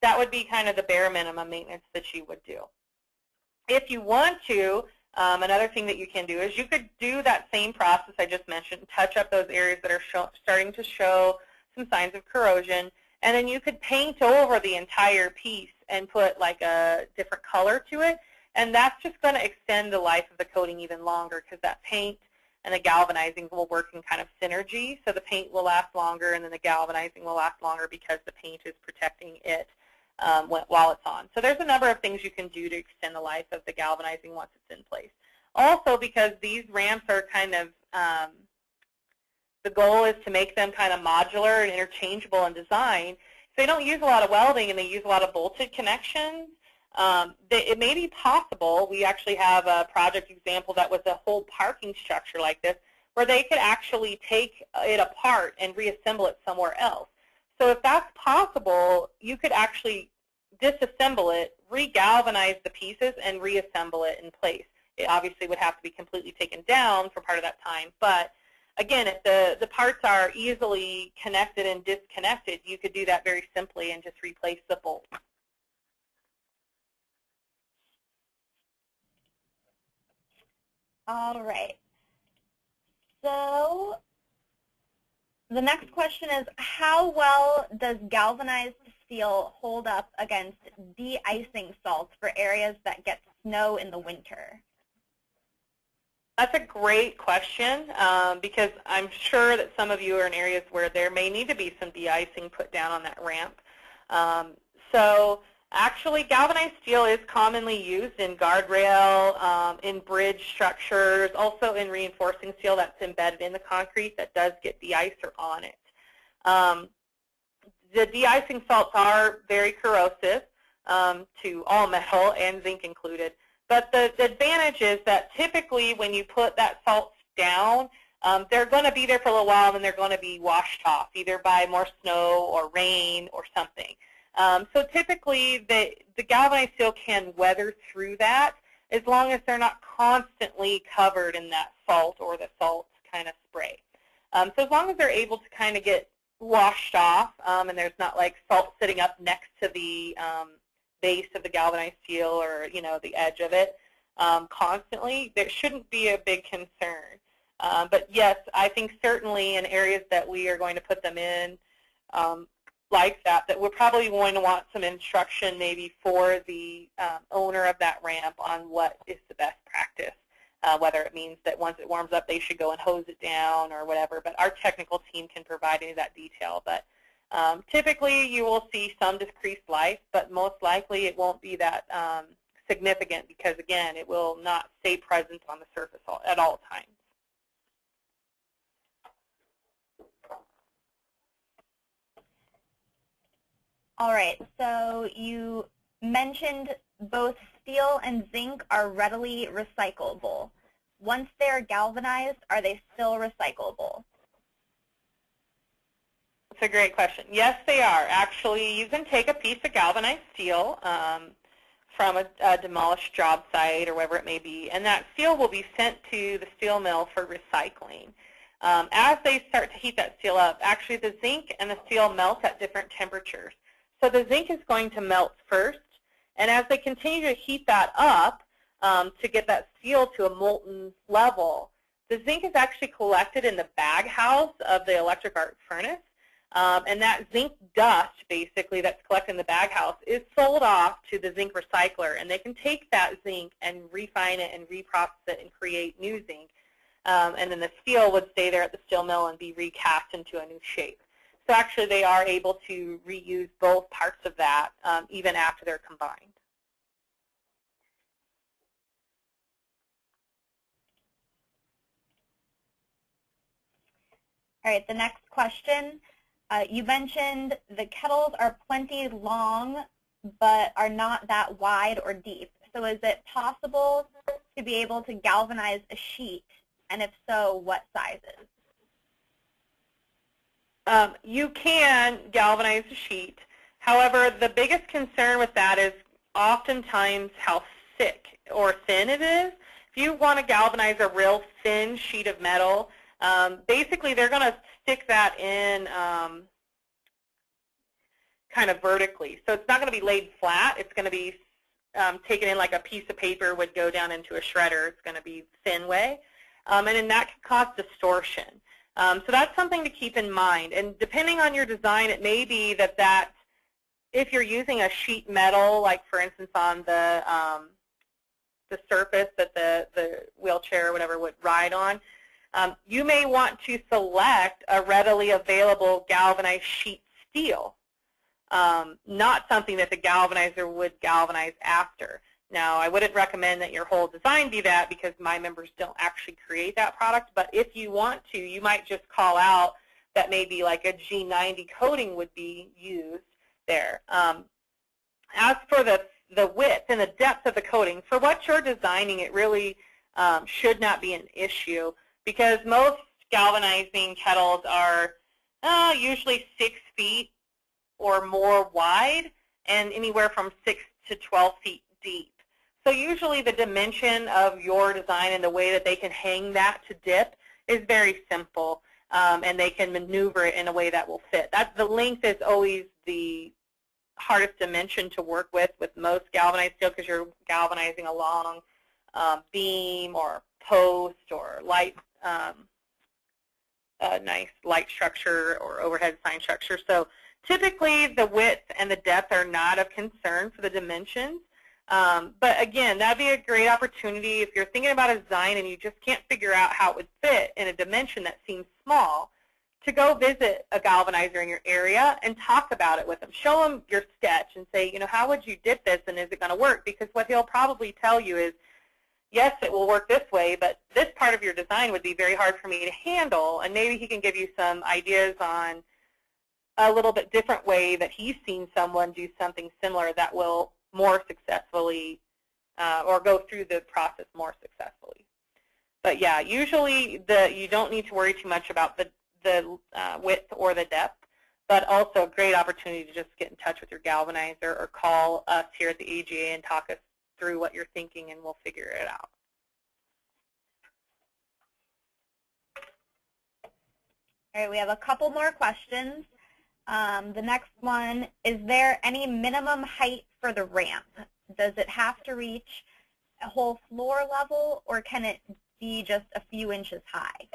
That would be kind of the bare minimum maintenance that you would do. If you want to, Um, another thing that you can do is you could do that same process I just mentioned, touch up those areas that are show, starting to show some signs of corrosion, and then you could paint over the entire piece and put like a different color to it. And that's just going to extend the life of the coating even longer because that paint and the galvanizing will work in kind of synergy. So the paint will last longer and then the galvanizing will last longer because the paint is protecting it um, while it's on. So there's a number of things you can do to extend the life of the galvanizing once it's in place. Also, because these ramps are kind of, um, the goal is to make them kind of modular and interchangeable in design. So they don't use a lot of welding and they use a lot of bolted connections. Um, they, it may be possible, we actually have a project example that was a whole parking structure like this, where they could actually take it apart and reassemble it somewhere else. So if that's possible, you could actually disassemble it, regalvanize the pieces, and reassemble it in place. It obviously would have to be completely taken down for part of that time, but again, if the, the parts are easily connected and disconnected, you could do that very simply and just replace the bolt. All right. So the next question is, how well does galvanized steel hold up against de-icing salts for areas that get snow in the winter? That's a great question um, because I'm sure that some of you are in areas where there may need to be some de-icing put down on that ramp. Um, so actually, galvanized steel is commonly used in guardrail, um, in bridge structures, also in reinforcing steel that's embedded in the concrete that does get de-icer on it. Um, the de-icing salts are very corrosive um, to all metal and zinc included. But the, the advantage is that typically when you put that salt down, um, they're going to be there for a little while and then they're going to be washed off, either by more snow or rain or something. Um, so typically the, the galvanized steel can weather through that as long as they're not constantly covered in that salt or the salt kind of spray. Um, so as long as they're able to kind of get washed off um, and there's not like salt sitting up next to the um, base of the galvanized steel or, you know, the edge of it um, constantly, there shouldn't be a big concern. Um, but yes, I think certainly in areas that we are going to put them in um, like that, that we're probably going to want some instruction maybe for the um, owner of that ramp on what is the best practice, uh, whether it means that once it warms up they should go and hose it down or whatever, but our technical team can provide any of that detail. But Um, typically, you will see some decreased life, but most likely it won't be that um, significant because, again, it will not stay present on the surface all, at all times. All right, so you mentioned both steel and zinc are readily recyclable. Once they're galvanized, are they still recyclable? That's a great question. Yes, they are. Actually, you can take a piece of galvanized steel um, from a, a demolished job site or wherever it may be, and that steel will be sent to the steel mill for recycling. Um, as they start to heat that steel up, actually the zinc and the steel melt at different temperatures. So the zinc is going to melt first, and as they continue to heat that up um, to get that steel to a molten level, the zinc is actually collected in the bag house of the electric arc furnace. Um, and that zinc dust, basically, that's collected in the bag house is sold off to the zinc recycler. And they can take that zinc and refine it and reprocess it and create new zinc. Um, and then the steel would stay there at the steel mill and be recast into a new shape. So actually, they are able to reuse both parts of that, um, even after they're combined. All right, the next question. Uh, you mentioned the kettles are plenty long, but are not that wide or deep. So is it possible to be able to galvanize a sheet? And if so, what sizes? Um, you can galvanize a sheet. However, the biggest concern with that is oftentimes how thick or thin it is. If you want to galvanize a real thin sheet of metal, um, basically they're going to stick that in um, kind of vertically. So it's not going to be laid flat. It's going to be um, taken in like a piece of paper would go down into a shredder. It's going to be thin way. Um, and then that can cause distortion. Um, so that's something to keep in mind. And depending on your design, it may be that that If you're using a sheet metal, like for instance on the um, the surface that the, the wheelchair or whatever would ride on, um, you may want to select a readily available galvanized sheet steel, um, not something that the galvanizer would galvanize after. Now, I wouldn't recommend that your whole design be that, because my members don't actually create that product, but if you want to, you might just call out that maybe like a G ninety coating would be used there. Um, as for the, the width and the depth of the coating, for what you're designing, it really um, should not be an issue, because most galvanizing kettles are uh, usually six feet or more wide and anywhere from six to twelve feet deep. So usually the dimension of your design and the way that they can hang that to dip is very simple, um, and they can maneuver it in a way that will fit. That's, the length is always the hardest dimension to work with with most galvanized steel, because you're galvanizing a long um, beam or post or light, um, a nice light structure or overhead sign structure. So typically the width and the depth are not of concern for the dimensions. Um, but again, that'd be a great opportunity if you're thinking about a design and you just can't figure out how it would fit in a dimension that seems small, to go visit a galvanizer in your area and talk about it with them. Show them your sketch and say, you know, how would you dip this and is it going to work? Because what he'll probably tell you is, yes, it will work this way, but this part of your design would be very hard for me to handle, and maybe he can give you some ideas on a little bit different way that he's seen someone do something similar that will more successfully uh, or go through the process more successfully. But yeah, usually the you don't need to worry too much about the, the uh, width or the depth, but also a great opportunity to just get in touch with your galvanizer or call us here at the A G A and talk us through what you're thinking, and we'll figure it out. All right, we have a couple more questions. Um, the next one, is there any minimum height for the ramp? Does it have to reach a whole floor level, or can it be just a few inches high?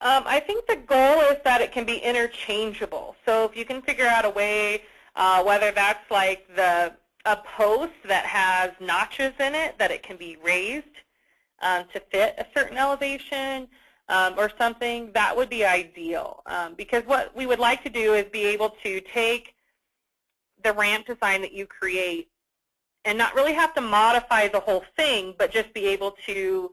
Um, I think the goal is that it can be interchangeable. So if you can figure out a way, uh, whether that's like the a post that has notches in it, that it can be raised um, to fit a certain elevation, Um, or something, that would be ideal, um, because what we would like to do is be able to take the ramp design that you create and not really have to modify the whole thing, but just be able to,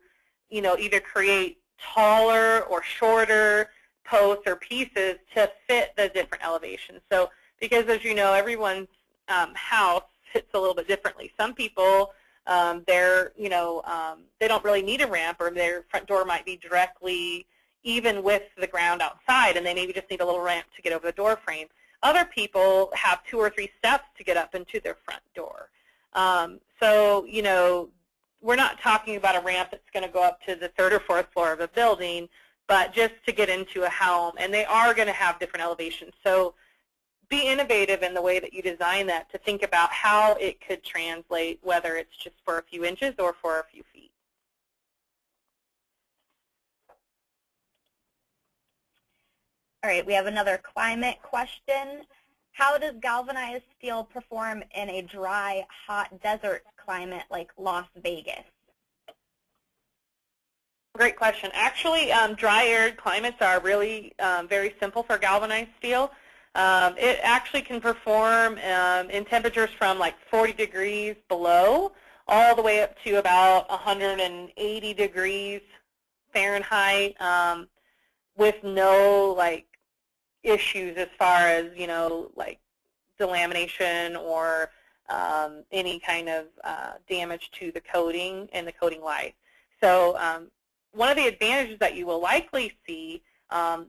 you know, either create taller or shorter posts or pieces to fit the different elevations. So, because as you know, everyone's um, house fits a little bit differently. Some people, Um, they're, you know, um, they don't really need a ramp, or their front door might be directly even with the ground outside, and they maybe just need a little ramp to get over the door frame. Other people have two or three steps to get up into their front door. Um, so, you know, we're not talking about a ramp that's going to go up to the third or fourth floor of a building, but just to get into a home, and they are going to have different elevations. So be innovative in the way that you design that, to think about how it could translate, whether it's just for a few inches or for a few feet. All right, we have another climate question. How does galvanized steel perform in a dry, hot desert climate like Las Vegas? Great question. Actually, um, dry, arid climates are really um, very simple for galvanized steel. Um, it actually can perform um, in temperatures from like forty degrees below all the way up to about one hundred eighty degrees Fahrenheit um, with no like issues as far as, you know, like delamination or um, any kind of uh, damage to the coating and the coating life. So um, one of the advantages that you will likely see um,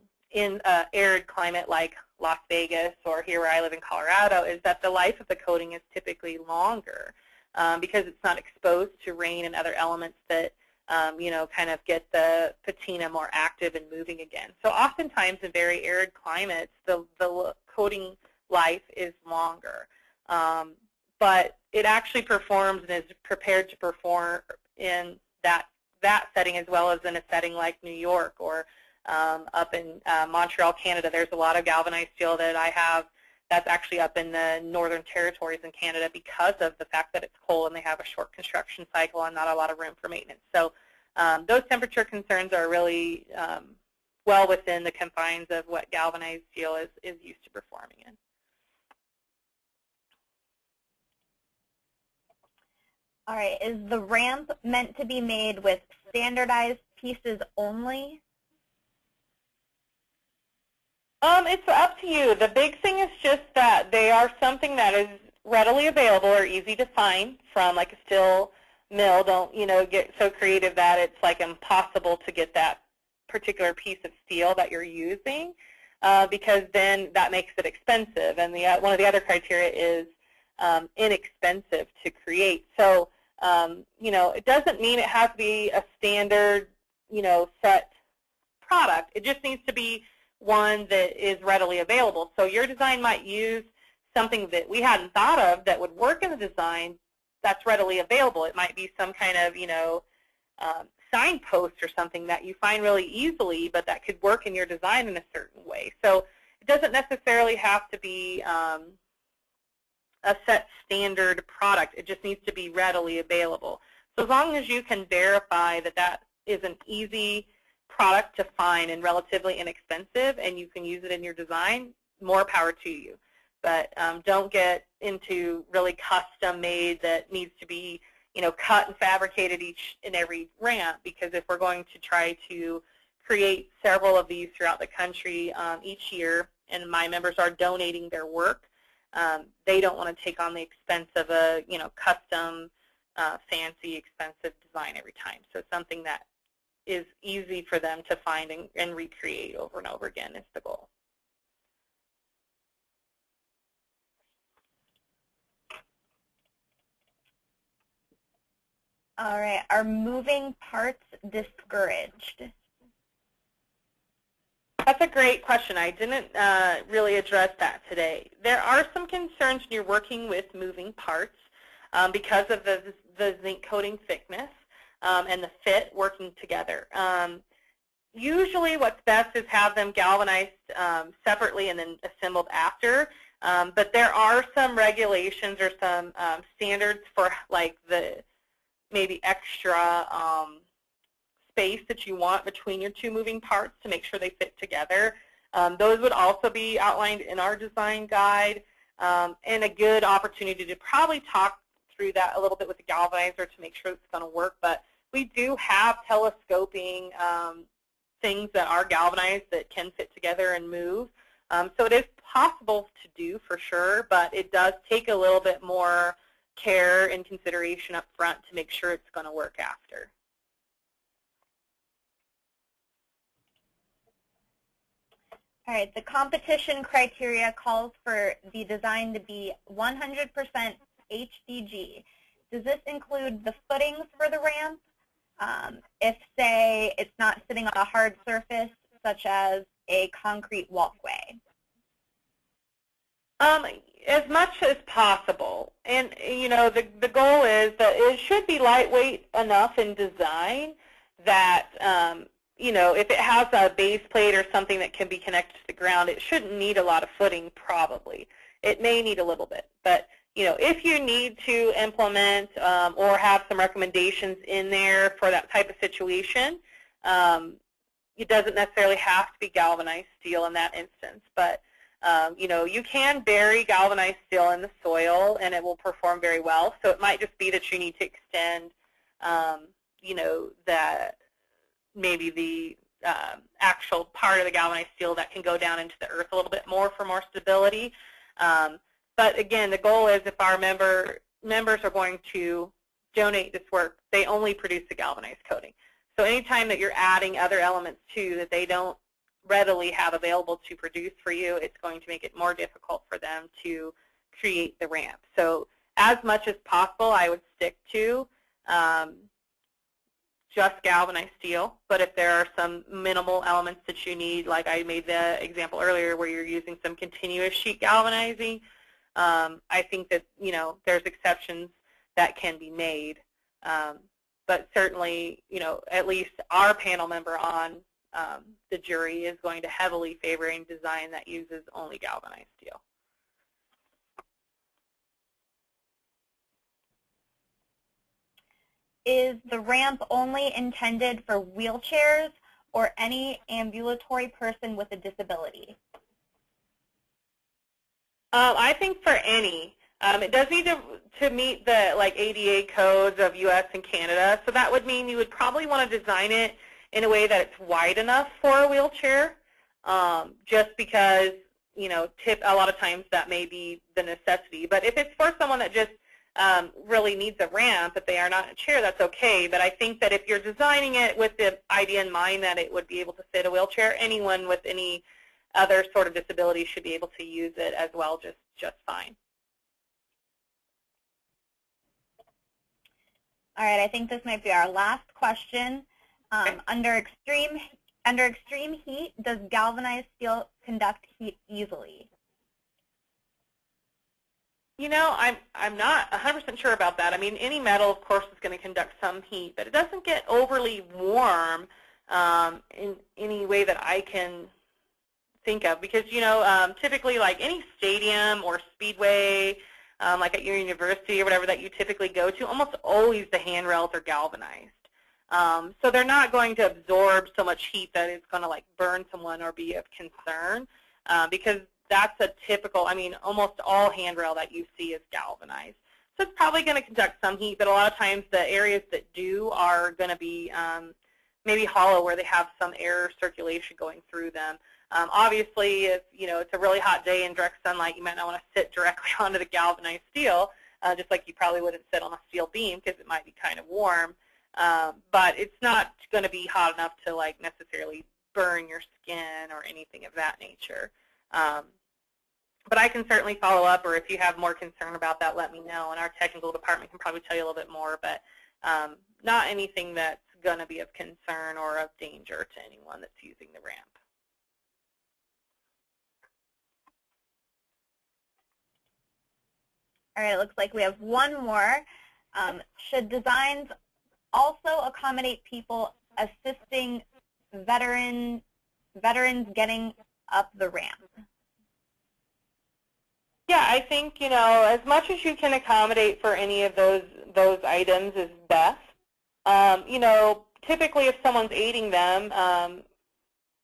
in an arid climate like Las Vegas, or here where I live in Colorado, is that the life of the coating is typically longer um, because it's not exposed to rain and other elements that, um, you know, kind of get the patina more active and moving again. So oftentimes in very arid climates, the, the coating life is longer. Um, but it actually performs and is prepared to perform in that, that setting as well as in a setting like New York or Um, up in uh, Montreal, Canada. There's a lot of galvanized steel that I have That's actually up in the Northern Territories in Canada because of the fact that it's coal and they have a short construction cycle and not a lot of room for maintenance. So um, those temperature concerns are really um, well within the confines of what galvanized steel is, is used to performing in. All right, is the ramp meant to be made with standardized pieces only? Um, it's up to you. The big thing is just that they are something that is readily available or easy to find from like a steel mill. Don't, you know, get so creative that it's like impossible to get that particular piece of steel that you're using uh, because then that makes it expensive. And the uh, one of the other criteria is Um, inexpensive to create. So, um, you know, it doesn't mean it has to be a standard, you know, set product. It just needs to be one that is readily available. So your design might use something that we hadn't thought of that would work in the design that's readily available. It might be some kind of, you know, um, signpost or something that you find really easily, but that could work in your design in a certain way. So it doesn't necessarily have to be um, a set standard product. It just needs to be readily available. So as long as you can verify that that is an easy product to find and relatively inexpensive and you can use it in your design, more power to you. But um, don't get into really custom made that needs to be, you know, cut and fabricated each and every ramp, because if we're going to try to create several of these throughout the country um, each year, and my members are donating their work, Um, they don't want to take on the expense of a, you know, custom, uh, fancy, expensive design every time. So something that is easy for them to find and, and recreate over and over again is the goal. All right. Are moving parts discouraged? That's a great question. I didn't uh, really address that today. There are some concerns when you're working with moving parts um, because of the, the zinc coating thickness um, and the fit working together. Um, usually what's best is have them galvanized um, separately and then assembled after, um, but there are some regulations or some um, standards for like the maybe extra um, space that you want between your two moving parts to make sure they fit together. Um, those would also be outlined in our design guide, um, and a good opportunity to probably talk through that a little bit with the galvanizer to make sure it's going to work. But we do have telescoping um, things that are galvanized that can fit together and move. Um, so it is possible to do for sure, but it does take a little bit more care and consideration up front to make sure it's going to work after. All right, the competition criteria calls for the design to be one hundred percent H D G. Does this include the footings for the ramp? Um, if, say, it's not sitting on a hard surface, such as a concrete walkway? Um, as much as possible. And, you know, the, the goal is that it should be lightweight enough in design that um, you know, if it has a base plate or something that can be connected to the ground, it shouldn't need a lot of footing probably. It may need a little bit. But, you know, if you need to implement um, or have some recommendations in there for that type of situation, um, it doesn't necessarily have to be galvanized steel in that instance. But, um, you know, you can bury galvanized steel in the soil and it will perform very well. So it might just be that you need to extend, um, you know, that maybe the uh, actual part of the galvanized steel that can go down into the earth a little bit more for more stability. Um, but again, the goal is if our member members are going to donate this work, they only produce the galvanized coating. So anytime that you're adding other elements too that they don't readily have available to produce for you, it's going to make it more difficult for them to create the ramp. So as much as possible, I would stick to um, just galvanized steel, but if there are some minimal elements that you need, like I made the example earlier where you're using some continuous sheet galvanizing, um, I think that, you know, there's exceptions that can be made. Um, but certainly, you know, at least our panel member on um, the jury is going to heavily favor a design that uses only galvanized steel. Is the ramp only intended for wheelchairs or any ambulatory person with a disability? Um, I think for any. Um, it does need to, to meet the like A D A codes of U S and Canada, so that would mean you would probably want to design it in a way that it's wide enough for a wheelchair, um, just because, you know, tip a lot of times that may be the necessity. But if it's for someone that just um, really needs a ramp, if they are not in a chair, that's okay. But I think that if you're designing it with the idea in mind that it would be able to fit a wheelchair, anyone with any other sort of disability should be able to use it as well, just, just fine. All right, I think this might be our last question. Um, okay. Under extreme under extreme heat, does galvanized steel conduct heat easily? You know, I'm I'm not one hundred percent sure about that. I mean, any metal, of course, is going to conduct some heat, but it doesn't get overly warm um, in any way that I can think of, because, you know, um, typically like any stadium or speedway, um, like at your university or whatever that you typically go to, almost always the handrails are galvanized. Um, so they're not going to absorb so much heat that it's going to like burn someone or be of concern, uh, because that's a typical, I mean, almost all handrail that you see is galvanized. So it's probably going to conduct some heat, but a lot of times the areas that do are going to be um, maybe hollow, where they have some air circulation going through them. Um, obviously, if you know it's a really hot day in direct sunlight, you might not want to sit directly onto the galvanized steel, uh, just like you probably wouldn't sit on a steel beam because it might be kind of warm. Uh, but it's not going to be hot enough to like necessarily burn your skin or anything of that nature. Um, but I can certainly follow up, or if you have more concern about that, let me know, and our technical department can probably tell you a little bit more. But um, not anything that's going to be of concern or of danger to anyone that's using the ramp. All right, it looks like we have one more. Um, should designs also accommodate people assisting veteran, veterans getting up the ramp? Yeah, I think, you know, as much as you can accommodate for any of those, those items is best. Um, you know, typically if someone's aiding them, um,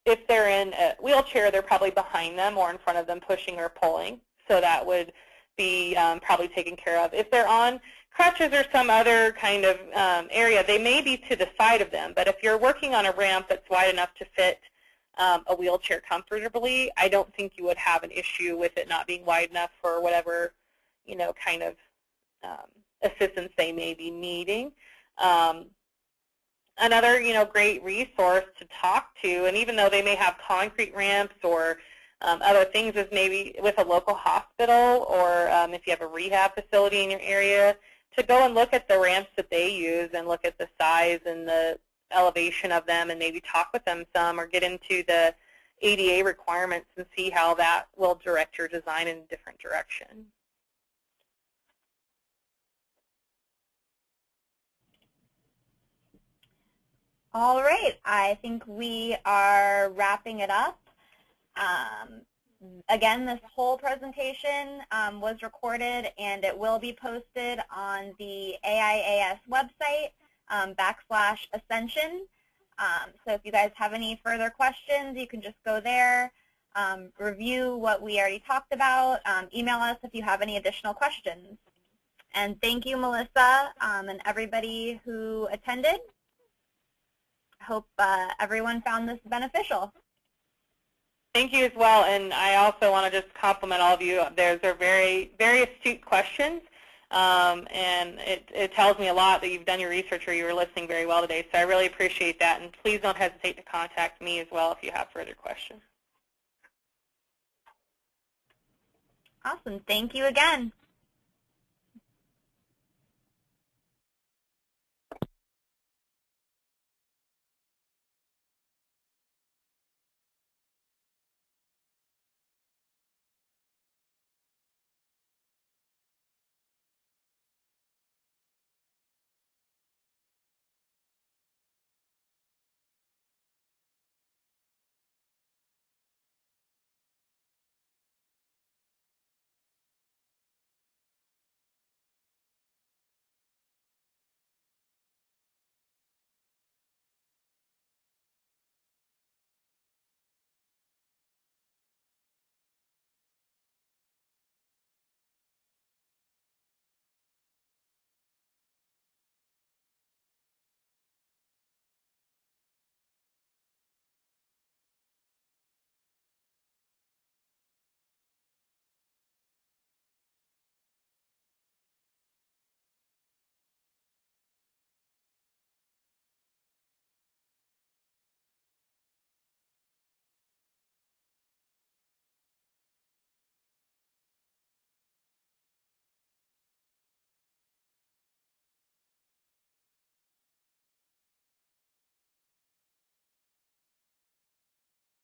if they're in a wheelchair, they're probably behind them or in front of them pushing or pulling, so that would be um, probably taken care of. If they're on crutches or some other kind of um, area, they may be to the side of them, but if you're working on a ramp that's wide enough to fit um, a wheelchair comfortably, I don't think you would have an issue with it not being wide enough for whatever, you know, kind of um, assistance they may be needing. Um, another, you know, great resource to talk to, and even though they may have concrete ramps or Um, other things, is maybe with a local hospital, or um, if you have a rehab facility in your area, to go and look at the ramps that they use and look at the size and the elevation of them, and maybe talk with them some, or get into the A D A requirements and see how that will direct your design in a different direction. All right, I think we are wrapping it up. Um, again, this whole presentation um, was recorded, and it will be posted on the A I A S website, um, backslash Ascension. Um, so if you guys have any further questions, you can just go there, um, review what we already talked about, um, email us if you have any additional questions. And thank you, Melissa, um, and everybody who attended. I hope uh, everyone found this beneficial. Thank you as well, and I also want to just compliment all of you. Those are very, very astute questions, um, and it, it tells me a lot that you've done your research or you were listening very well today, so I really appreciate that, and please don't hesitate to contact me as well if you have further questions. Awesome. Thank you again.